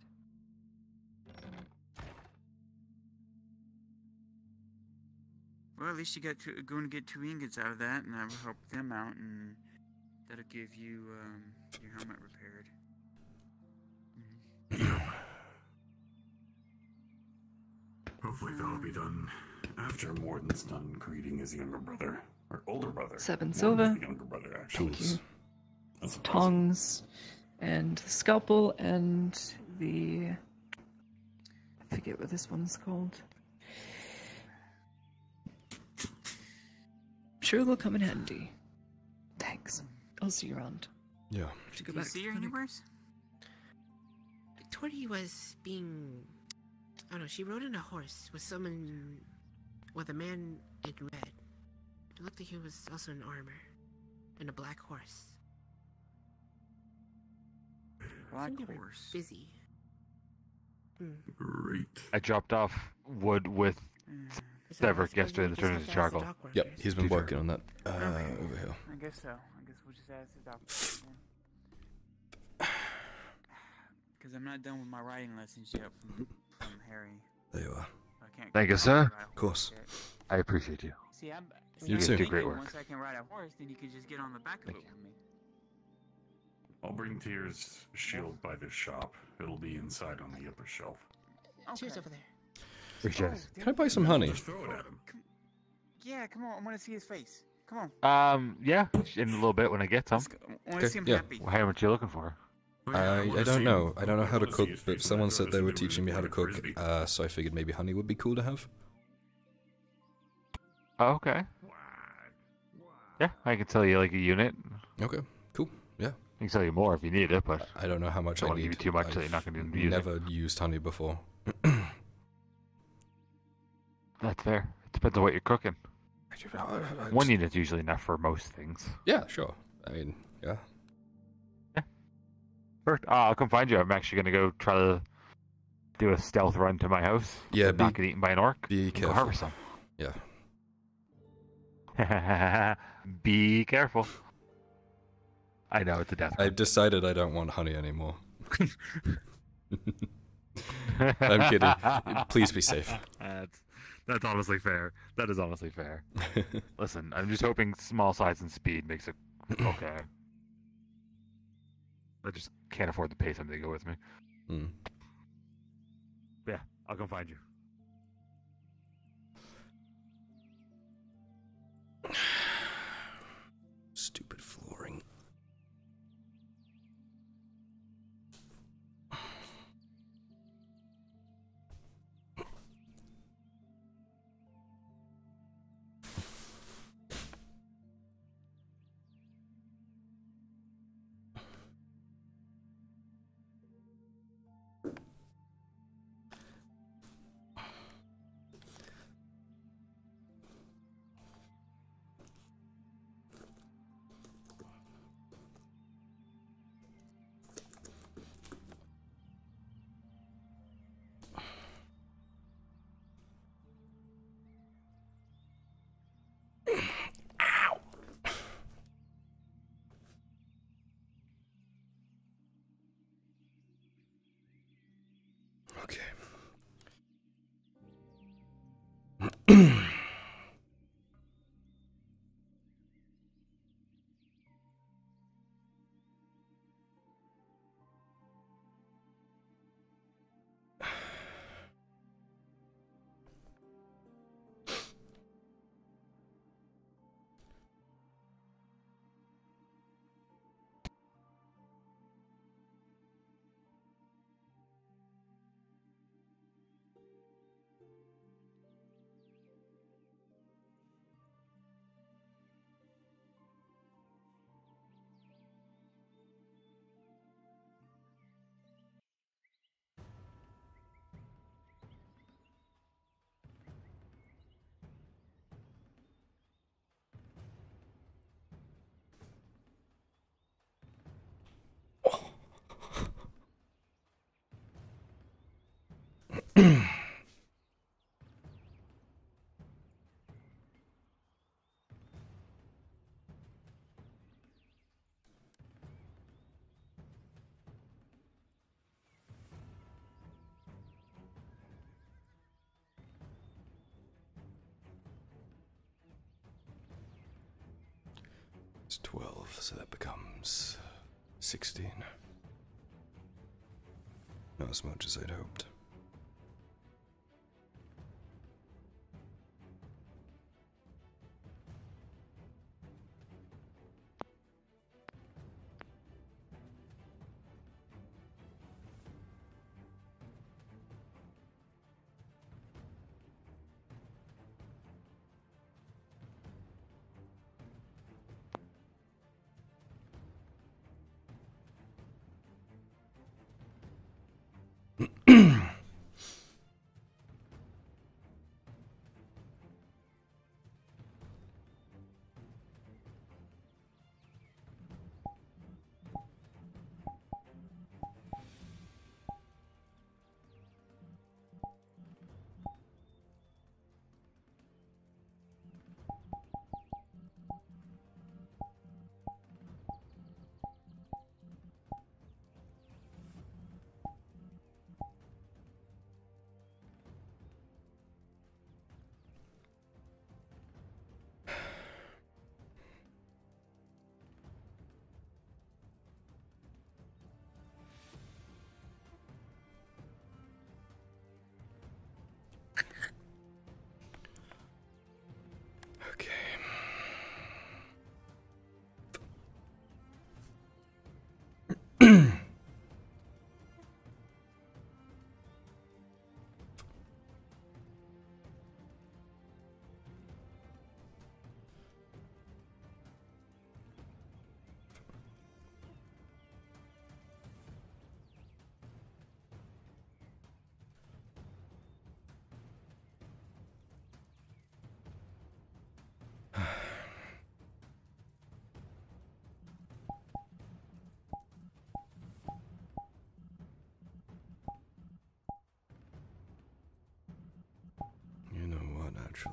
Well, at least you got going to get 2 ingots out of that, and I will help them out, and that'll give you your helmet repaired. Hopefully that'll be done after Morden's done creating his younger brother. Or older brother. 7 silver. Younger brother, actually. Thank you. That's tongs and the scalpel and the... I forget what this one's called. I'm sure they'll come in handy. Thanks. I'll see you around. Yeah. Have to go back. See your universe? Tordy was being... I don't know, she rode on a horse with someone... with a man in red. It looked like he was also in armor. And a black horse. Black horse. Busy. Mm. Great. I dropped off wood with Severus yesterday to turn into charcoal. Yep, he's been working on that. Okay. Over here. I guess so. I guess we'll just ask the doctor. Because I'm not done with my writing lessons yet from Harry. There you are. Thank you, sir. Of course. I appreciate you. See, you too. Do great work. Once I can ride a horse, then you can just get on the back of it with me. I'll bring Tyr's shield by this shop. It'll be inside on the upper shelf. Cheers over there. Can I buy some honey? Just throw it at him. Yeah, come on. I want to see his face. Come on. Yeah, in a little bit when I get some. I want to see him happy. Well, how much are you looking for? I don't know. I don't know how to cook, but someone said they were teaching me how to cook, so I figured maybe honey would be cool to have. Oh, okay. Yeah, I can sell you like a unit. Okay, cool. Yeah. I can sell you more if you need it, but I don't know how much I need. I don't want to give you too much so you're not going to use it. I've never used honey before. That's fair. It depends on what you're cooking. One unit's usually enough for most things. Yeah, sure. I mean, yeah. I'll come find you. I'm actually going to go try to do a stealth run to my house. Yeah, not get eaten by an orc. Be careful. Go harvest them. Yeah. Be careful. I know, it's a death. I've decided I don't want honey anymore. I'm kidding. Please be safe. That's honestly fair. That is honestly fair. Listen, I'm just hoping small size and speed makes it okay. I just can't afford to pay something to go with me. Mm. Yeah, I'll come find you. Stupid flooring. 12, so that becomes 16. Not as much as I'd hoped. Actually,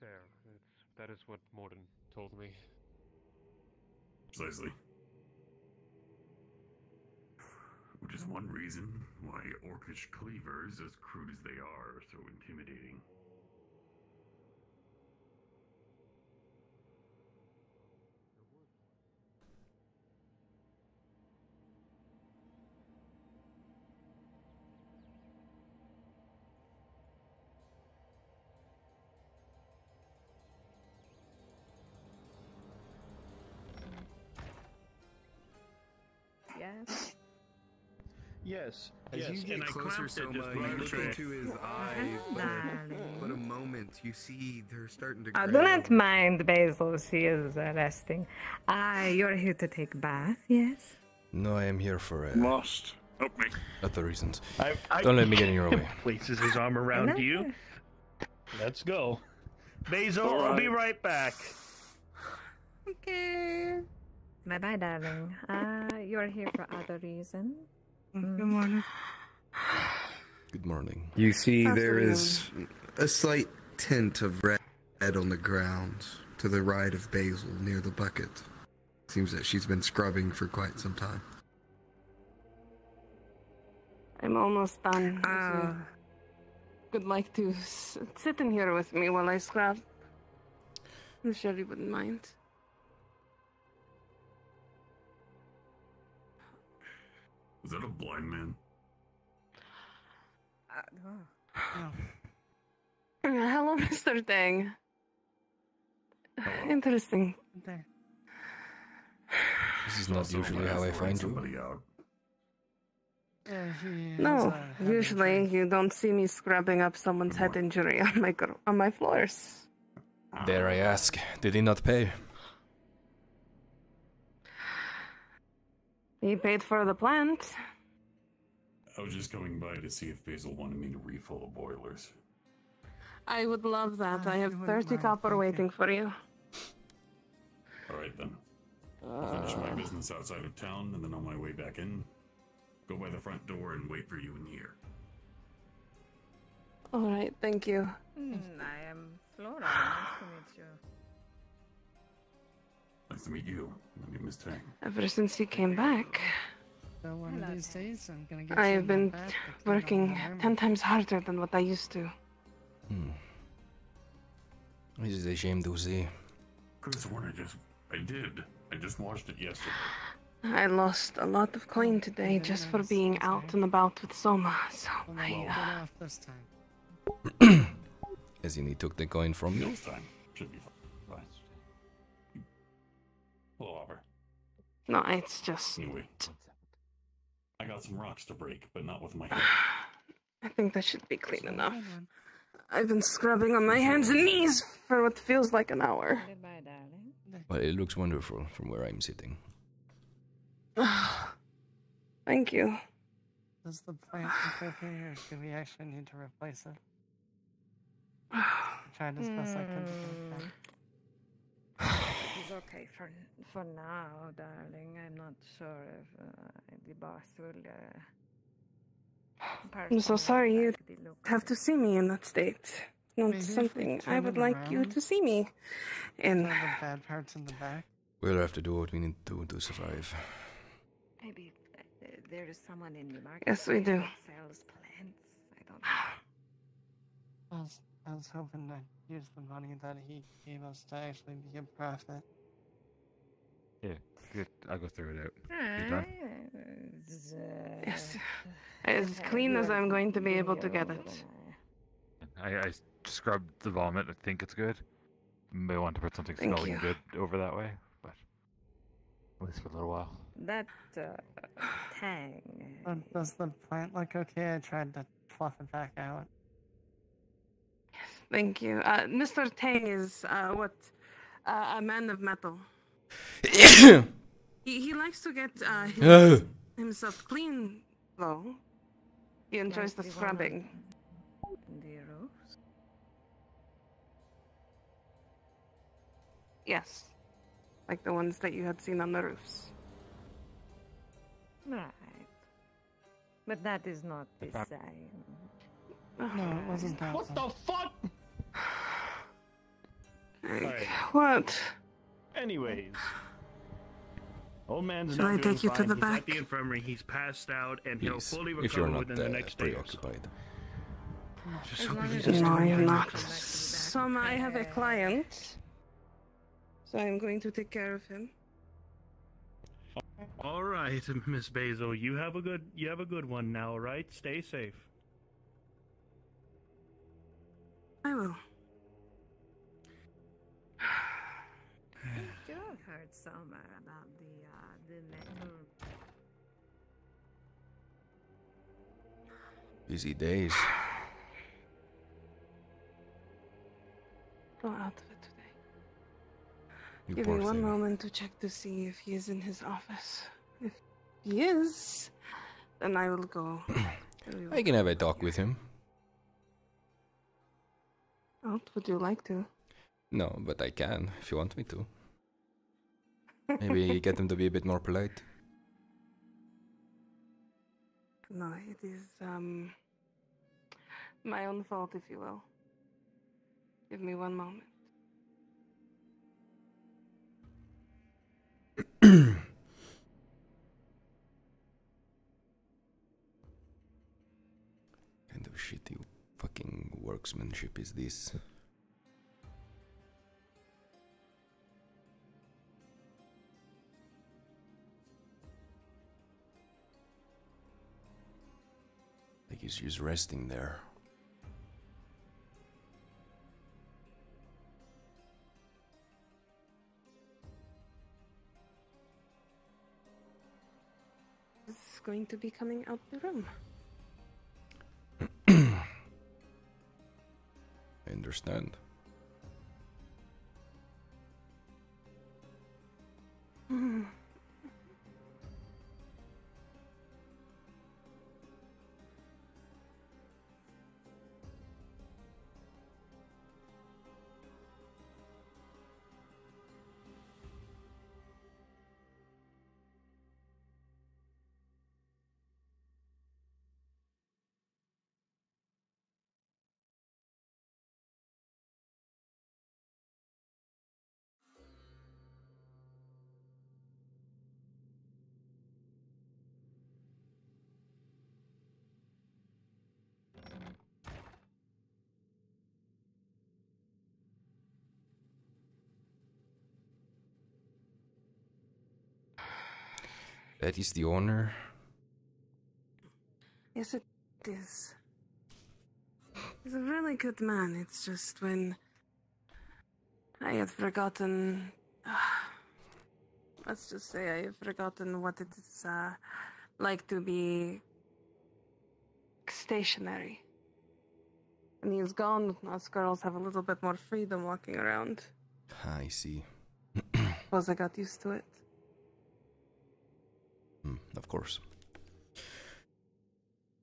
fair. That is what Morden told me. Precisely. Which is one reason why orcish cleavers, as crude as they are, so intimidating. Yes. Yes. As you get closer, so much, you look into his eye, but a moment, you see they're starting to grow. Do not mind Basil, she is resting. You're here to take bath, yes? No, I am here for lost. Help me. Other reasons. Don't let me get in your way. Places his arm around you. Let's go. Basil, I'll be right back. Okay. Bye-bye, darling. You're here for other reason. Good morning. Good morning. You see there is a slight tint of red on the ground to the right of Basil near the bucket. Seems that she's been scrubbing for quite some time. I'm almost done. Would like to sit in here with me while I scrub. I'm sure you wouldn't mind. Is that a blind man? Hello, Mr. Tang. Hello. Interesting. This is not usually how I find you. Out. No, usually you don't see me scrubbing up someone's head injury on my floors. Dare I ask, did he not pay? He paid for the plant. I was just going by to see if Basil wanted me to refill the boilers. I would love that. I have 30 copper waiting for you. Alright then. I'll finish my business outside of town and then on my way back in, go by the front door and wait for you in here. Alright, thank you. I am Flora. Nice to meet you. Nice to meet you. My name is Tang. Ever since you came back, one of these days I'm gonna get I have been working 10 times harder than what I used to. This is a shame to see. Could have sworn I just watched it yesterday. I lost a lot of coin today just for being out and about with Soma, so I this time. As in he took the coin from you? Should be fine. No, it's just... Anyway, I got some rocks to break, but not with my hands. I think that should be clean enough. I've been scrubbing on my hands and knees for what feels like an hour. Goodbye, darling. Well, it looks wonderful from where I'm sitting. Thank you. Does the plant look okay, or do we actually need to replace it? I'm trying to discuss like everything. It's okay for now, darling. I'm not sure if the boss will... I'm so sorry you have to see me in that state. Not maybe something I would like you to see me in. The bad parts in the back. We'll have to do what we need to do to survive. Maybe there is someone in the market. Yes, we do. That sells plants. I don't know. I was hoping that use the money that he gave us to actually be a profit. Yeah, good. I'll go through it out. Yes. As clean as I'm going to be able to get it. I scrubbed the vomit. I think it's good. May want to put something smelling good over that way, but at least for a little while. That Tang. Does the plant look okay? I tried to fluff it back out. Thank you. Mr. Tang is, a man of metal. he likes to get himself clean, though. He enjoys the scrubbing. Yes. Like the ones that you had seen on the roofs. Right. But that is not the same. No, it wasn't that. What the fuck? Like, right. What? Anyways, Old man's Shall not I take you fine. To the he's back? At the infirmary. He's passed out, and he'll fully recover within the next day. No, I'm not. I have a client, so I'm going to take care of him. All right, Miss Basil, you have a good one now. All right, stay safe. I will. I do have heard somewhere about the metal. Busy days. Go out of it today. Give me one moment to check to see if he is in his office. If he is, then I will go. I can have a talk with him. Oh, would you like to? No, but I can, if you want me to. Maybe get him to be a bit more polite. No, it is my own fault, if you will. Give me one moment. Kind of shitty fucking workmanship is this? Like he's just resting there. Going to be coming out the room. I understand. That is the honor. Yes, it is. He's a really good man. It's just when I had forgotten... let's just say I have forgotten what it is like to be stationary. And he's gone. Us girls have a little bit more freedom walking around. I see. Because I got used to it. Of course.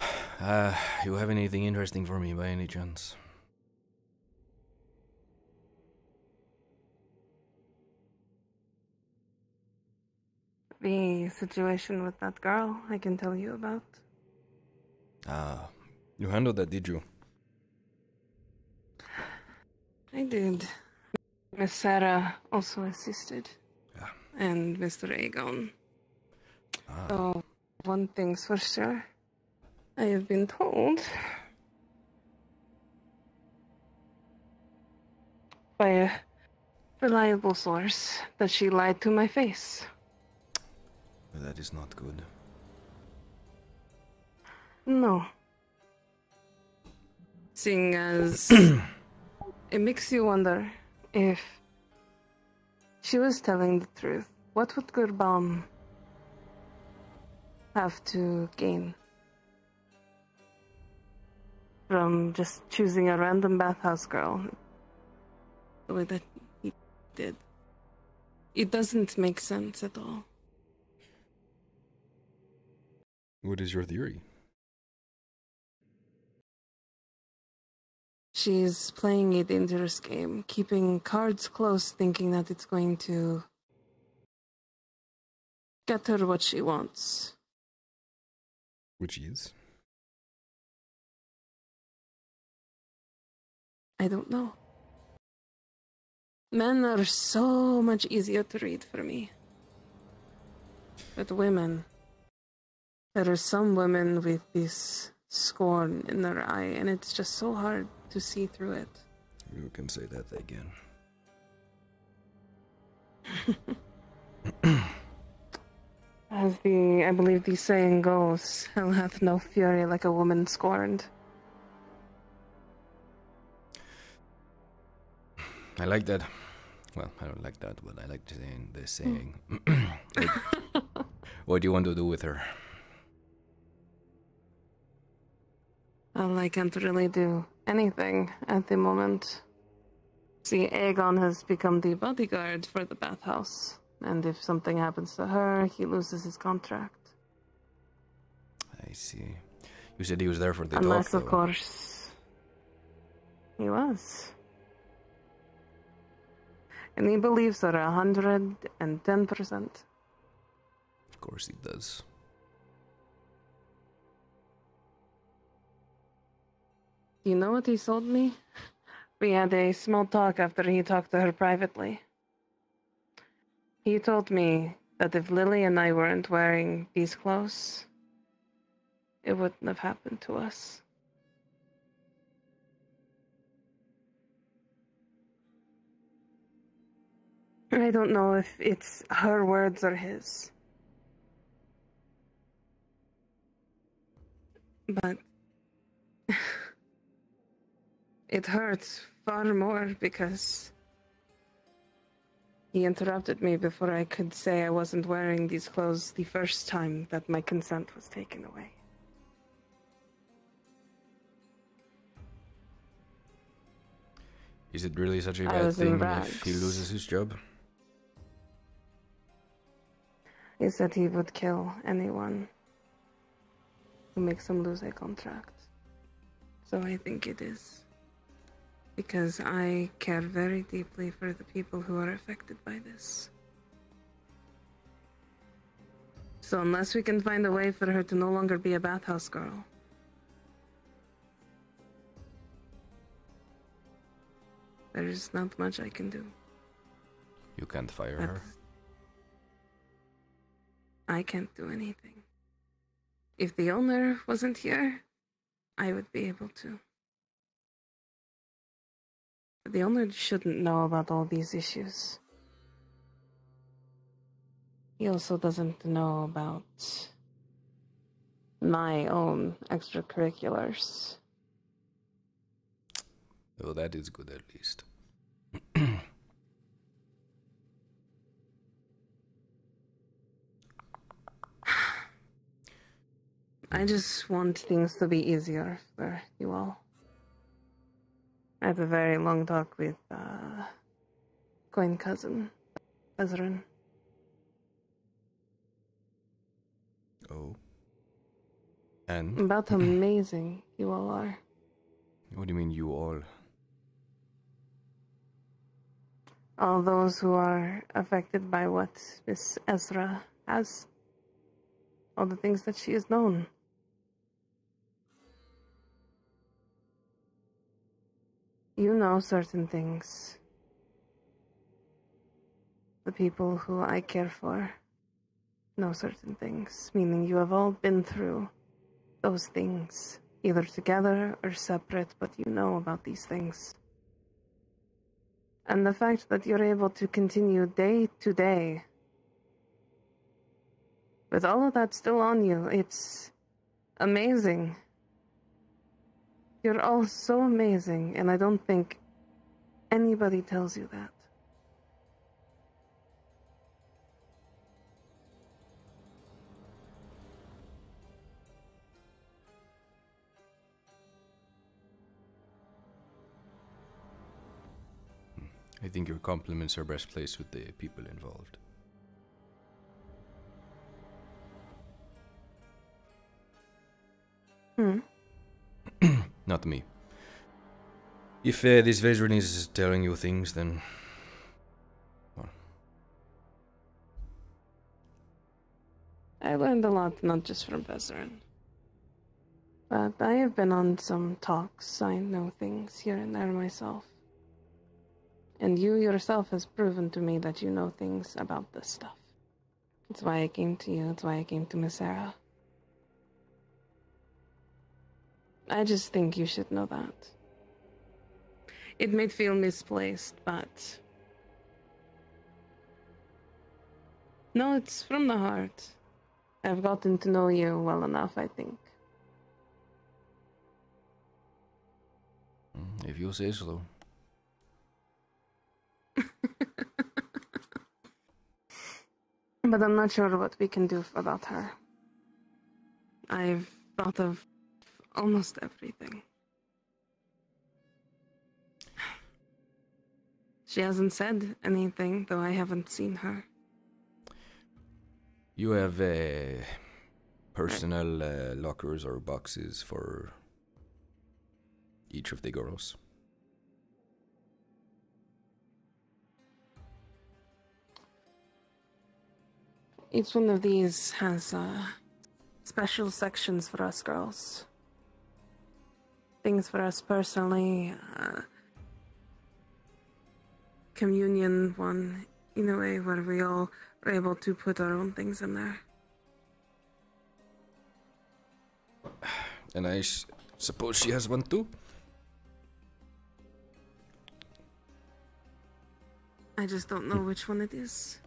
You have anything interesting for me by any chance? The situation with that girl, I can tell you about. Ah, you handled that, did you? I did. Misera also assisted. Yeah. And Mr. Aegon. Ah. So, one thing's for sure. I have been told by a reliable source that she lied to my face. That is not good. No. Seeing as it makes you wonder if she was telling the truth, what would Gerbaum have to gain from just choosing a random bathhouse girl the way that he did? It doesn't make sense at all. What is your theory? She's playing a dangerous game, keeping cards close, thinking that it's going to get her what she wants. Which is? I don't know. Men are so much easier to read for me. at women. There are some women with this scorn in their eye, and it's just so hard to see through it. You can say that again. As I believe the saying goes, hell hath no fury like a woman scorned. I like that. Well, I don't like that, but I like the saying. What do you want to do with her? Well, I can't really do anything at the moment. See, Aegon has become the bodyguard for the bathhouse. And if something happens to her, he loses his contract. I see. You said he was there for the dog, unless, of course, he was. And he believes her 110%. Of course he does. You know what he sold me? We had a small talk after he talked to her privately. He told me that if Lily and I weren't wearing these clothes, it wouldn't have happened to us. I don't know if it's her words or his. But it hurts far more because he interrupted me before I could say I wasn't wearing these clothes the first time that my consent was taken away. Is it really such a bad thing if he loses his job? He said he would kill anyone who makes him lose a contract. So I think it is. Because I care very deeply for the people who are affected by this. So unless we can find a way for her to no longer be a bathhouse girl, there is not much I can do. You can't fire her? I can't do anything. If the owner wasn't here, I would be able to. But the owner shouldn't know about all these issues. He also doesn't know about my own extracurriculars. Oh, that is good at least. I just want things to be easier for you all. I had a very long talk with cousin Vezrin. Oh. And? About how amazing you all are. What do you mean, you all? All those who are affected by what Miss Ezra has. All the things that she has known. You know certain things. The people who I care for know certain things, meaning you have all been through those things, either together or separate, but you know about these things. And the fact that you're able to continue day to day with all of that still on you, it's amazing. You're all so amazing, and I don't think anybody tells you that. I think your compliments are best placed with the people involved. Hmm. Not me. If this Vezrin is telling you things, then... Well. I learned a lot, not just from Vezrin. But I have been on some talks. I know things here and there myself. And you yourself has proven to me that you know things about this stuff. That's why I came to you. That's why I came to Misera. I just think you should know that. It may feel misplaced, but... No, it's from the heart. I've gotten to know you well enough, I think. If you say so. But I'm not sure what we can do about her. I've thought of almost everything. She hasn't said anything, though I haven't seen her. You have personal lockers or boxes for each of the girls. Each one of these has special sections for us girls. Things for us personally. Communion one, in a way, where we all are able to put our own things in there. And I suppose she has one too? I just don't know which one it is.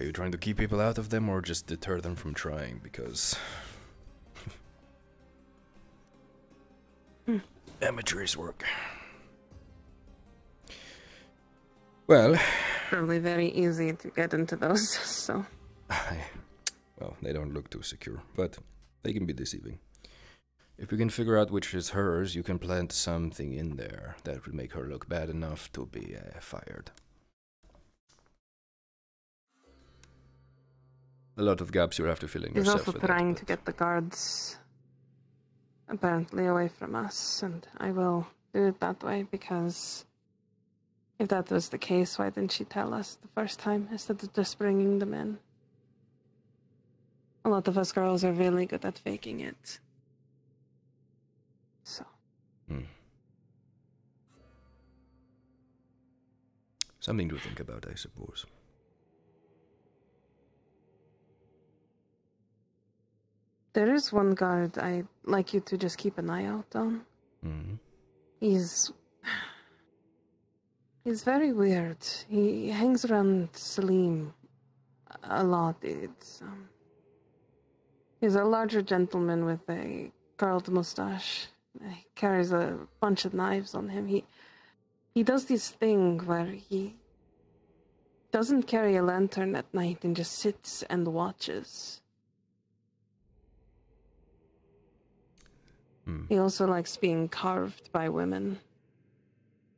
Are you trying to keep people out of them or just deter them from trying? Because... Amateur's work. Well... Probably very easy to get into those, so... Well, they don't look too secure, but they can be deceiving. If you can figure out which is hers, you can plant something in there that will make her look bad enough to be fired. A lot of gaps you'll have to fill in yourself. He's also trying to get the guards apparently away from us, and I will do it that way, because if that was the case, why didn't she tell us the first time instead of just bringing them in? A lot of us girls are really good at faking it. So. Something to think about, I suppose. There is one guard I'd like you to just keep an eye out on. Mm-hmm. He's very weird. He hangs around Salim a lot. He's a larger gentleman with a curled mustache. He carries a bunch of knives on him. He does this thing where he doesn't carry a lantern at night and just sits and watches. He also likes being carved by women.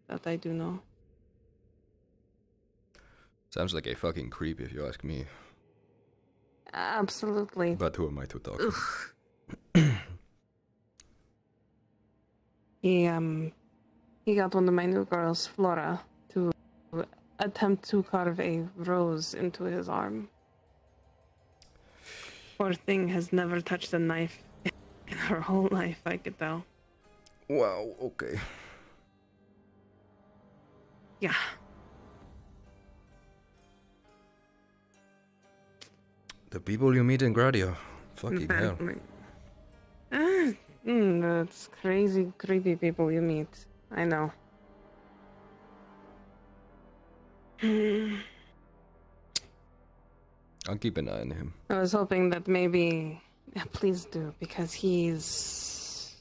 That I do know. Sounds like a fucking creep if you ask me. Absolutely. But who am I to talk to? He got one of my new girls, Flora, to attempt to carve a rose into his arm. Poor thing has never touched a knife. Her whole life, I could tell. Wow, okay. Yeah. The people you meet in Gradia. Fucking hell. That's crazy, creepy people you meet. I know. I'll keep an eye on him. I was hoping that maybe... Yeah, please do, because he's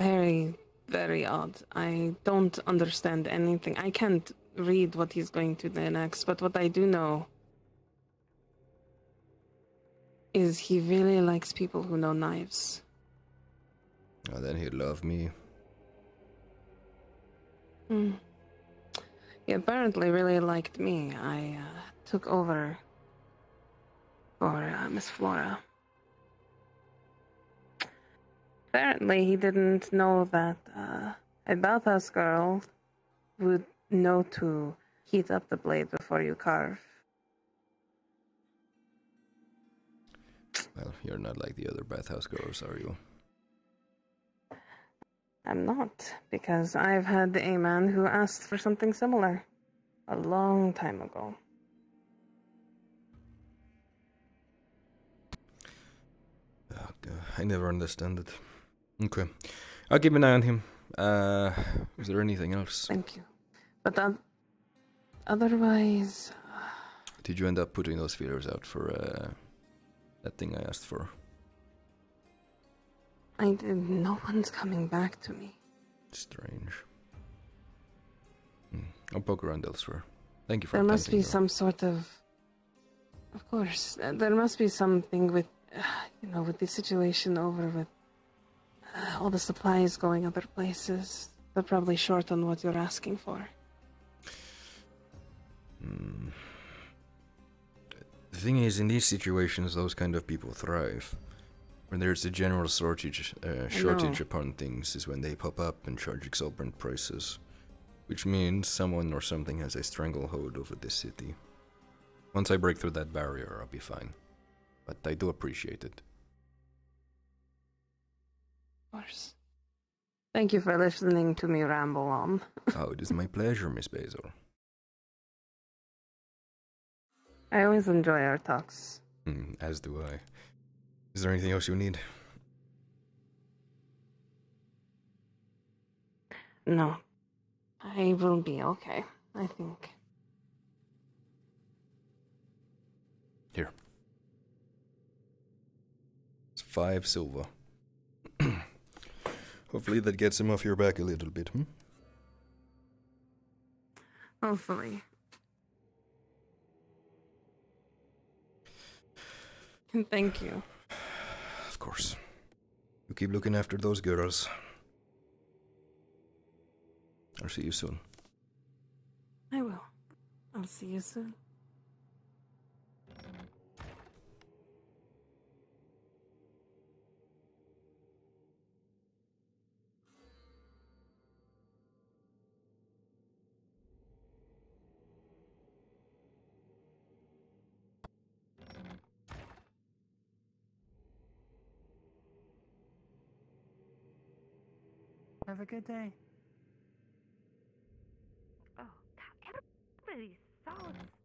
very, very odd. I don't understand anything. I can't read what he's going to do next, but what I do know is he really likes people who know knives. Oh, then he'd love me. He apparently really liked me. I took over... Or Miss Flora. Apparently he didn't know that a bathhouse girl would know to heat up the blade before you carve. Well, you're not like the other bathhouse girls, are you? I'm not, because I've had a man who asked for something similar a long time ago. I never understand it. Okay. I'll keep an eye on him. Is there anything else? Thank you. But otherwise... Did you end up putting those feelers out for that thing I asked for? I did. No one's coming back to me. Strange. I'll poke around elsewhere. Thank you for... There must be some sort of... Of course. There must be something with... you know, with the situation over with... all the supplies going other places. They're probably short on what you're asking for. The thing is, in these situations, those kind of people thrive. When there's a general shortage, upon things is when they pop up and charge exorbitant prices. Which means someone or something has a stranglehold over this city. Once I break through that barrier, I'll be fine. But I do appreciate it. Of course. Thank you for listening to me ramble on. Oh, it is my pleasure, Miss Basil. I always enjoy our talks. As do I. Is there anything else you need? No. I will be okay, I think. Here. It's 5 silver. Hopefully that gets him off your back a little bit, hmm? Hopefully. And thank you. Of course. You keep looking after those girls. I'll see you soon. I will. I'll see you soon. Have a good day. Oh, everybody's so